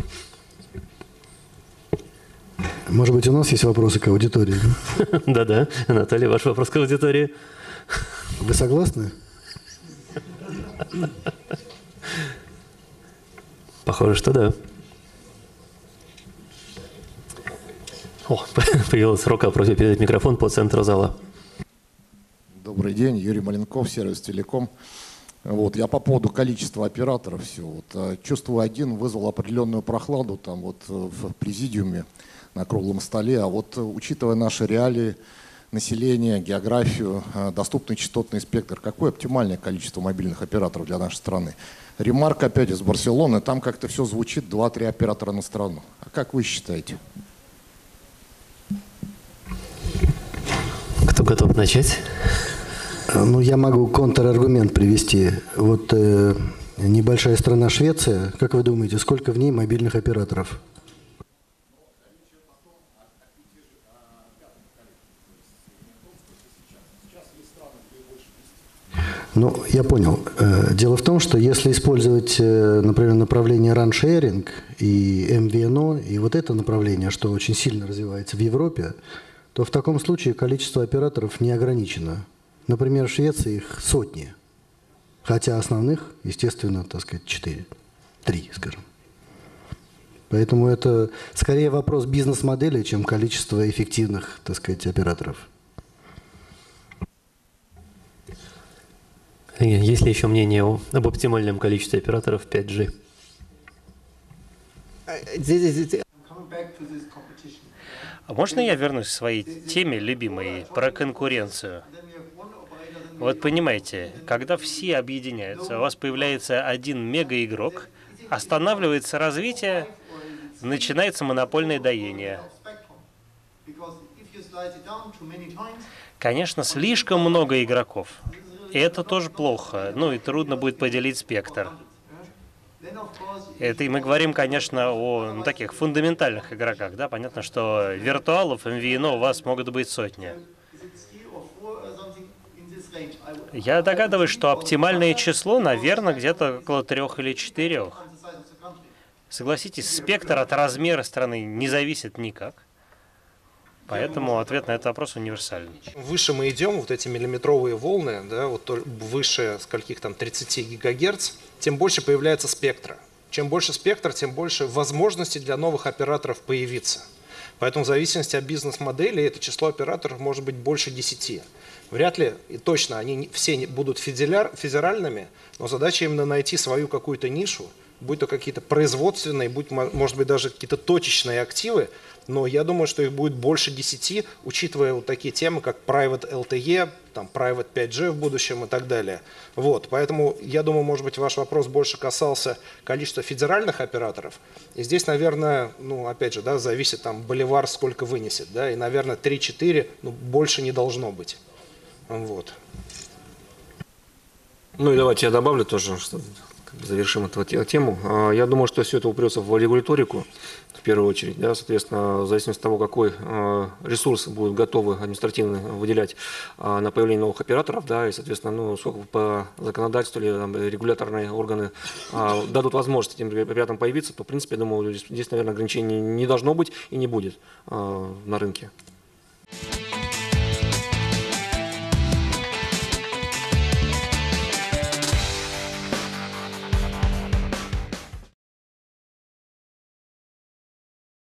Может быть, у нас есть вопросы к аудитории? Да-да. Наталья, ваш вопрос к аудитории. Вы согласны? Похоже, что да. О, появилась рука, просьба передать микрофон по центру зала. Добрый день, Юрий Маленков, сервис «Телеком». Вот, я по поводу количества операторов все. Вот, чувствую, один вызвал определенную прохладу там вот в президиуме на круглом столе. А вот учитывая наши реалии, население, географию, доступный частотный спектр, какое оптимальное количество мобильных операторов для нашей страны? Ремарка опять из Барселоны, там как-то все звучит 2-3 оператора на страну. А как вы считаете? Кто готов начать? Ну, я могу контраргумент привести. Вот небольшая страна Швеция, как вы думаете, сколько в ней мобильных операторов? Ну, я понял. Дело в том, что если использовать, например, направление ран-шеринг и MVNO, и вот это направление, что очень сильно развивается в Европе, то в таком случае количество операторов не ограничено. Например, в Швеции их сотни, хотя основных, естественно, так сказать, 4-3, скажем. Поэтому это скорее вопрос бизнес-модели, чем количество эффективных, так сказать, операторов. Есть ли еще мнение об оптимальном количестве операторов 5G? Можно я вернусь к своей теме, любимой, про конкуренцию? Вот понимаете, когда все объединяются, у вас появляется один мегаигрок, останавливается развитие, начинается монопольное доение. Конечно, слишком много игроков. И это тоже плохо, ну и трудно будет поделить спектр. Это и мы говорим, конечно, о таких фундаментальных игроках, да, понятно, что виртуалов, MVNO у вас могут быть сотни. Я догадываюсь, что оптимальное число, наверное, где-то около 3 или 4. Согласитесь, спектр от размера страны не зависит никак. Поэтому ответ на этот вопрос универсальный. Чем выше мы идем, вот эти миллиметровые волны, да, вот выше скольких там 30 гигагерц, тем больше появляется спектра. Чем больше спектра, тем больше возможностей для новых операторов появиться. Поэтому в зависимости от бизнес-модели это число операторов может быть больше 10. Вряд ли и точно они все будут федеральными, но задача именно найти свою какую-то нишу, будь то какие-то производственные, будь, может быть, даже какие-то точечные активы, но я думаю, что их будет больше 10, учитывая вот такие темы, как Private LTE, там, Private 5G в будущем и так далее. Вот, поэтому, я думаю, может быть, ваш вопрос больше касался количества федеральных операторов. И здесь, наверное, ну, опять же, да, зависит там боливар, сколько вынесет, да, и, наверное, 3-4, ну, больше не должно быть. Вот. Ну и давайте я добавлю тоже, что завершим эту тему. Я думаю, что все это упрется в регуляторику, в первую очередь. Да, соответственно, в зависимости от того, какой ресурс будут готовы административно выделять на появление новых операторов, да, и, соответственно, ну, сколько по законодательству или там, регуляторные органы дадут возможность этим операторам появиться, то, в принципе, я думаю, здесь, наверное, ограничений не должно быть и не будет на рынке.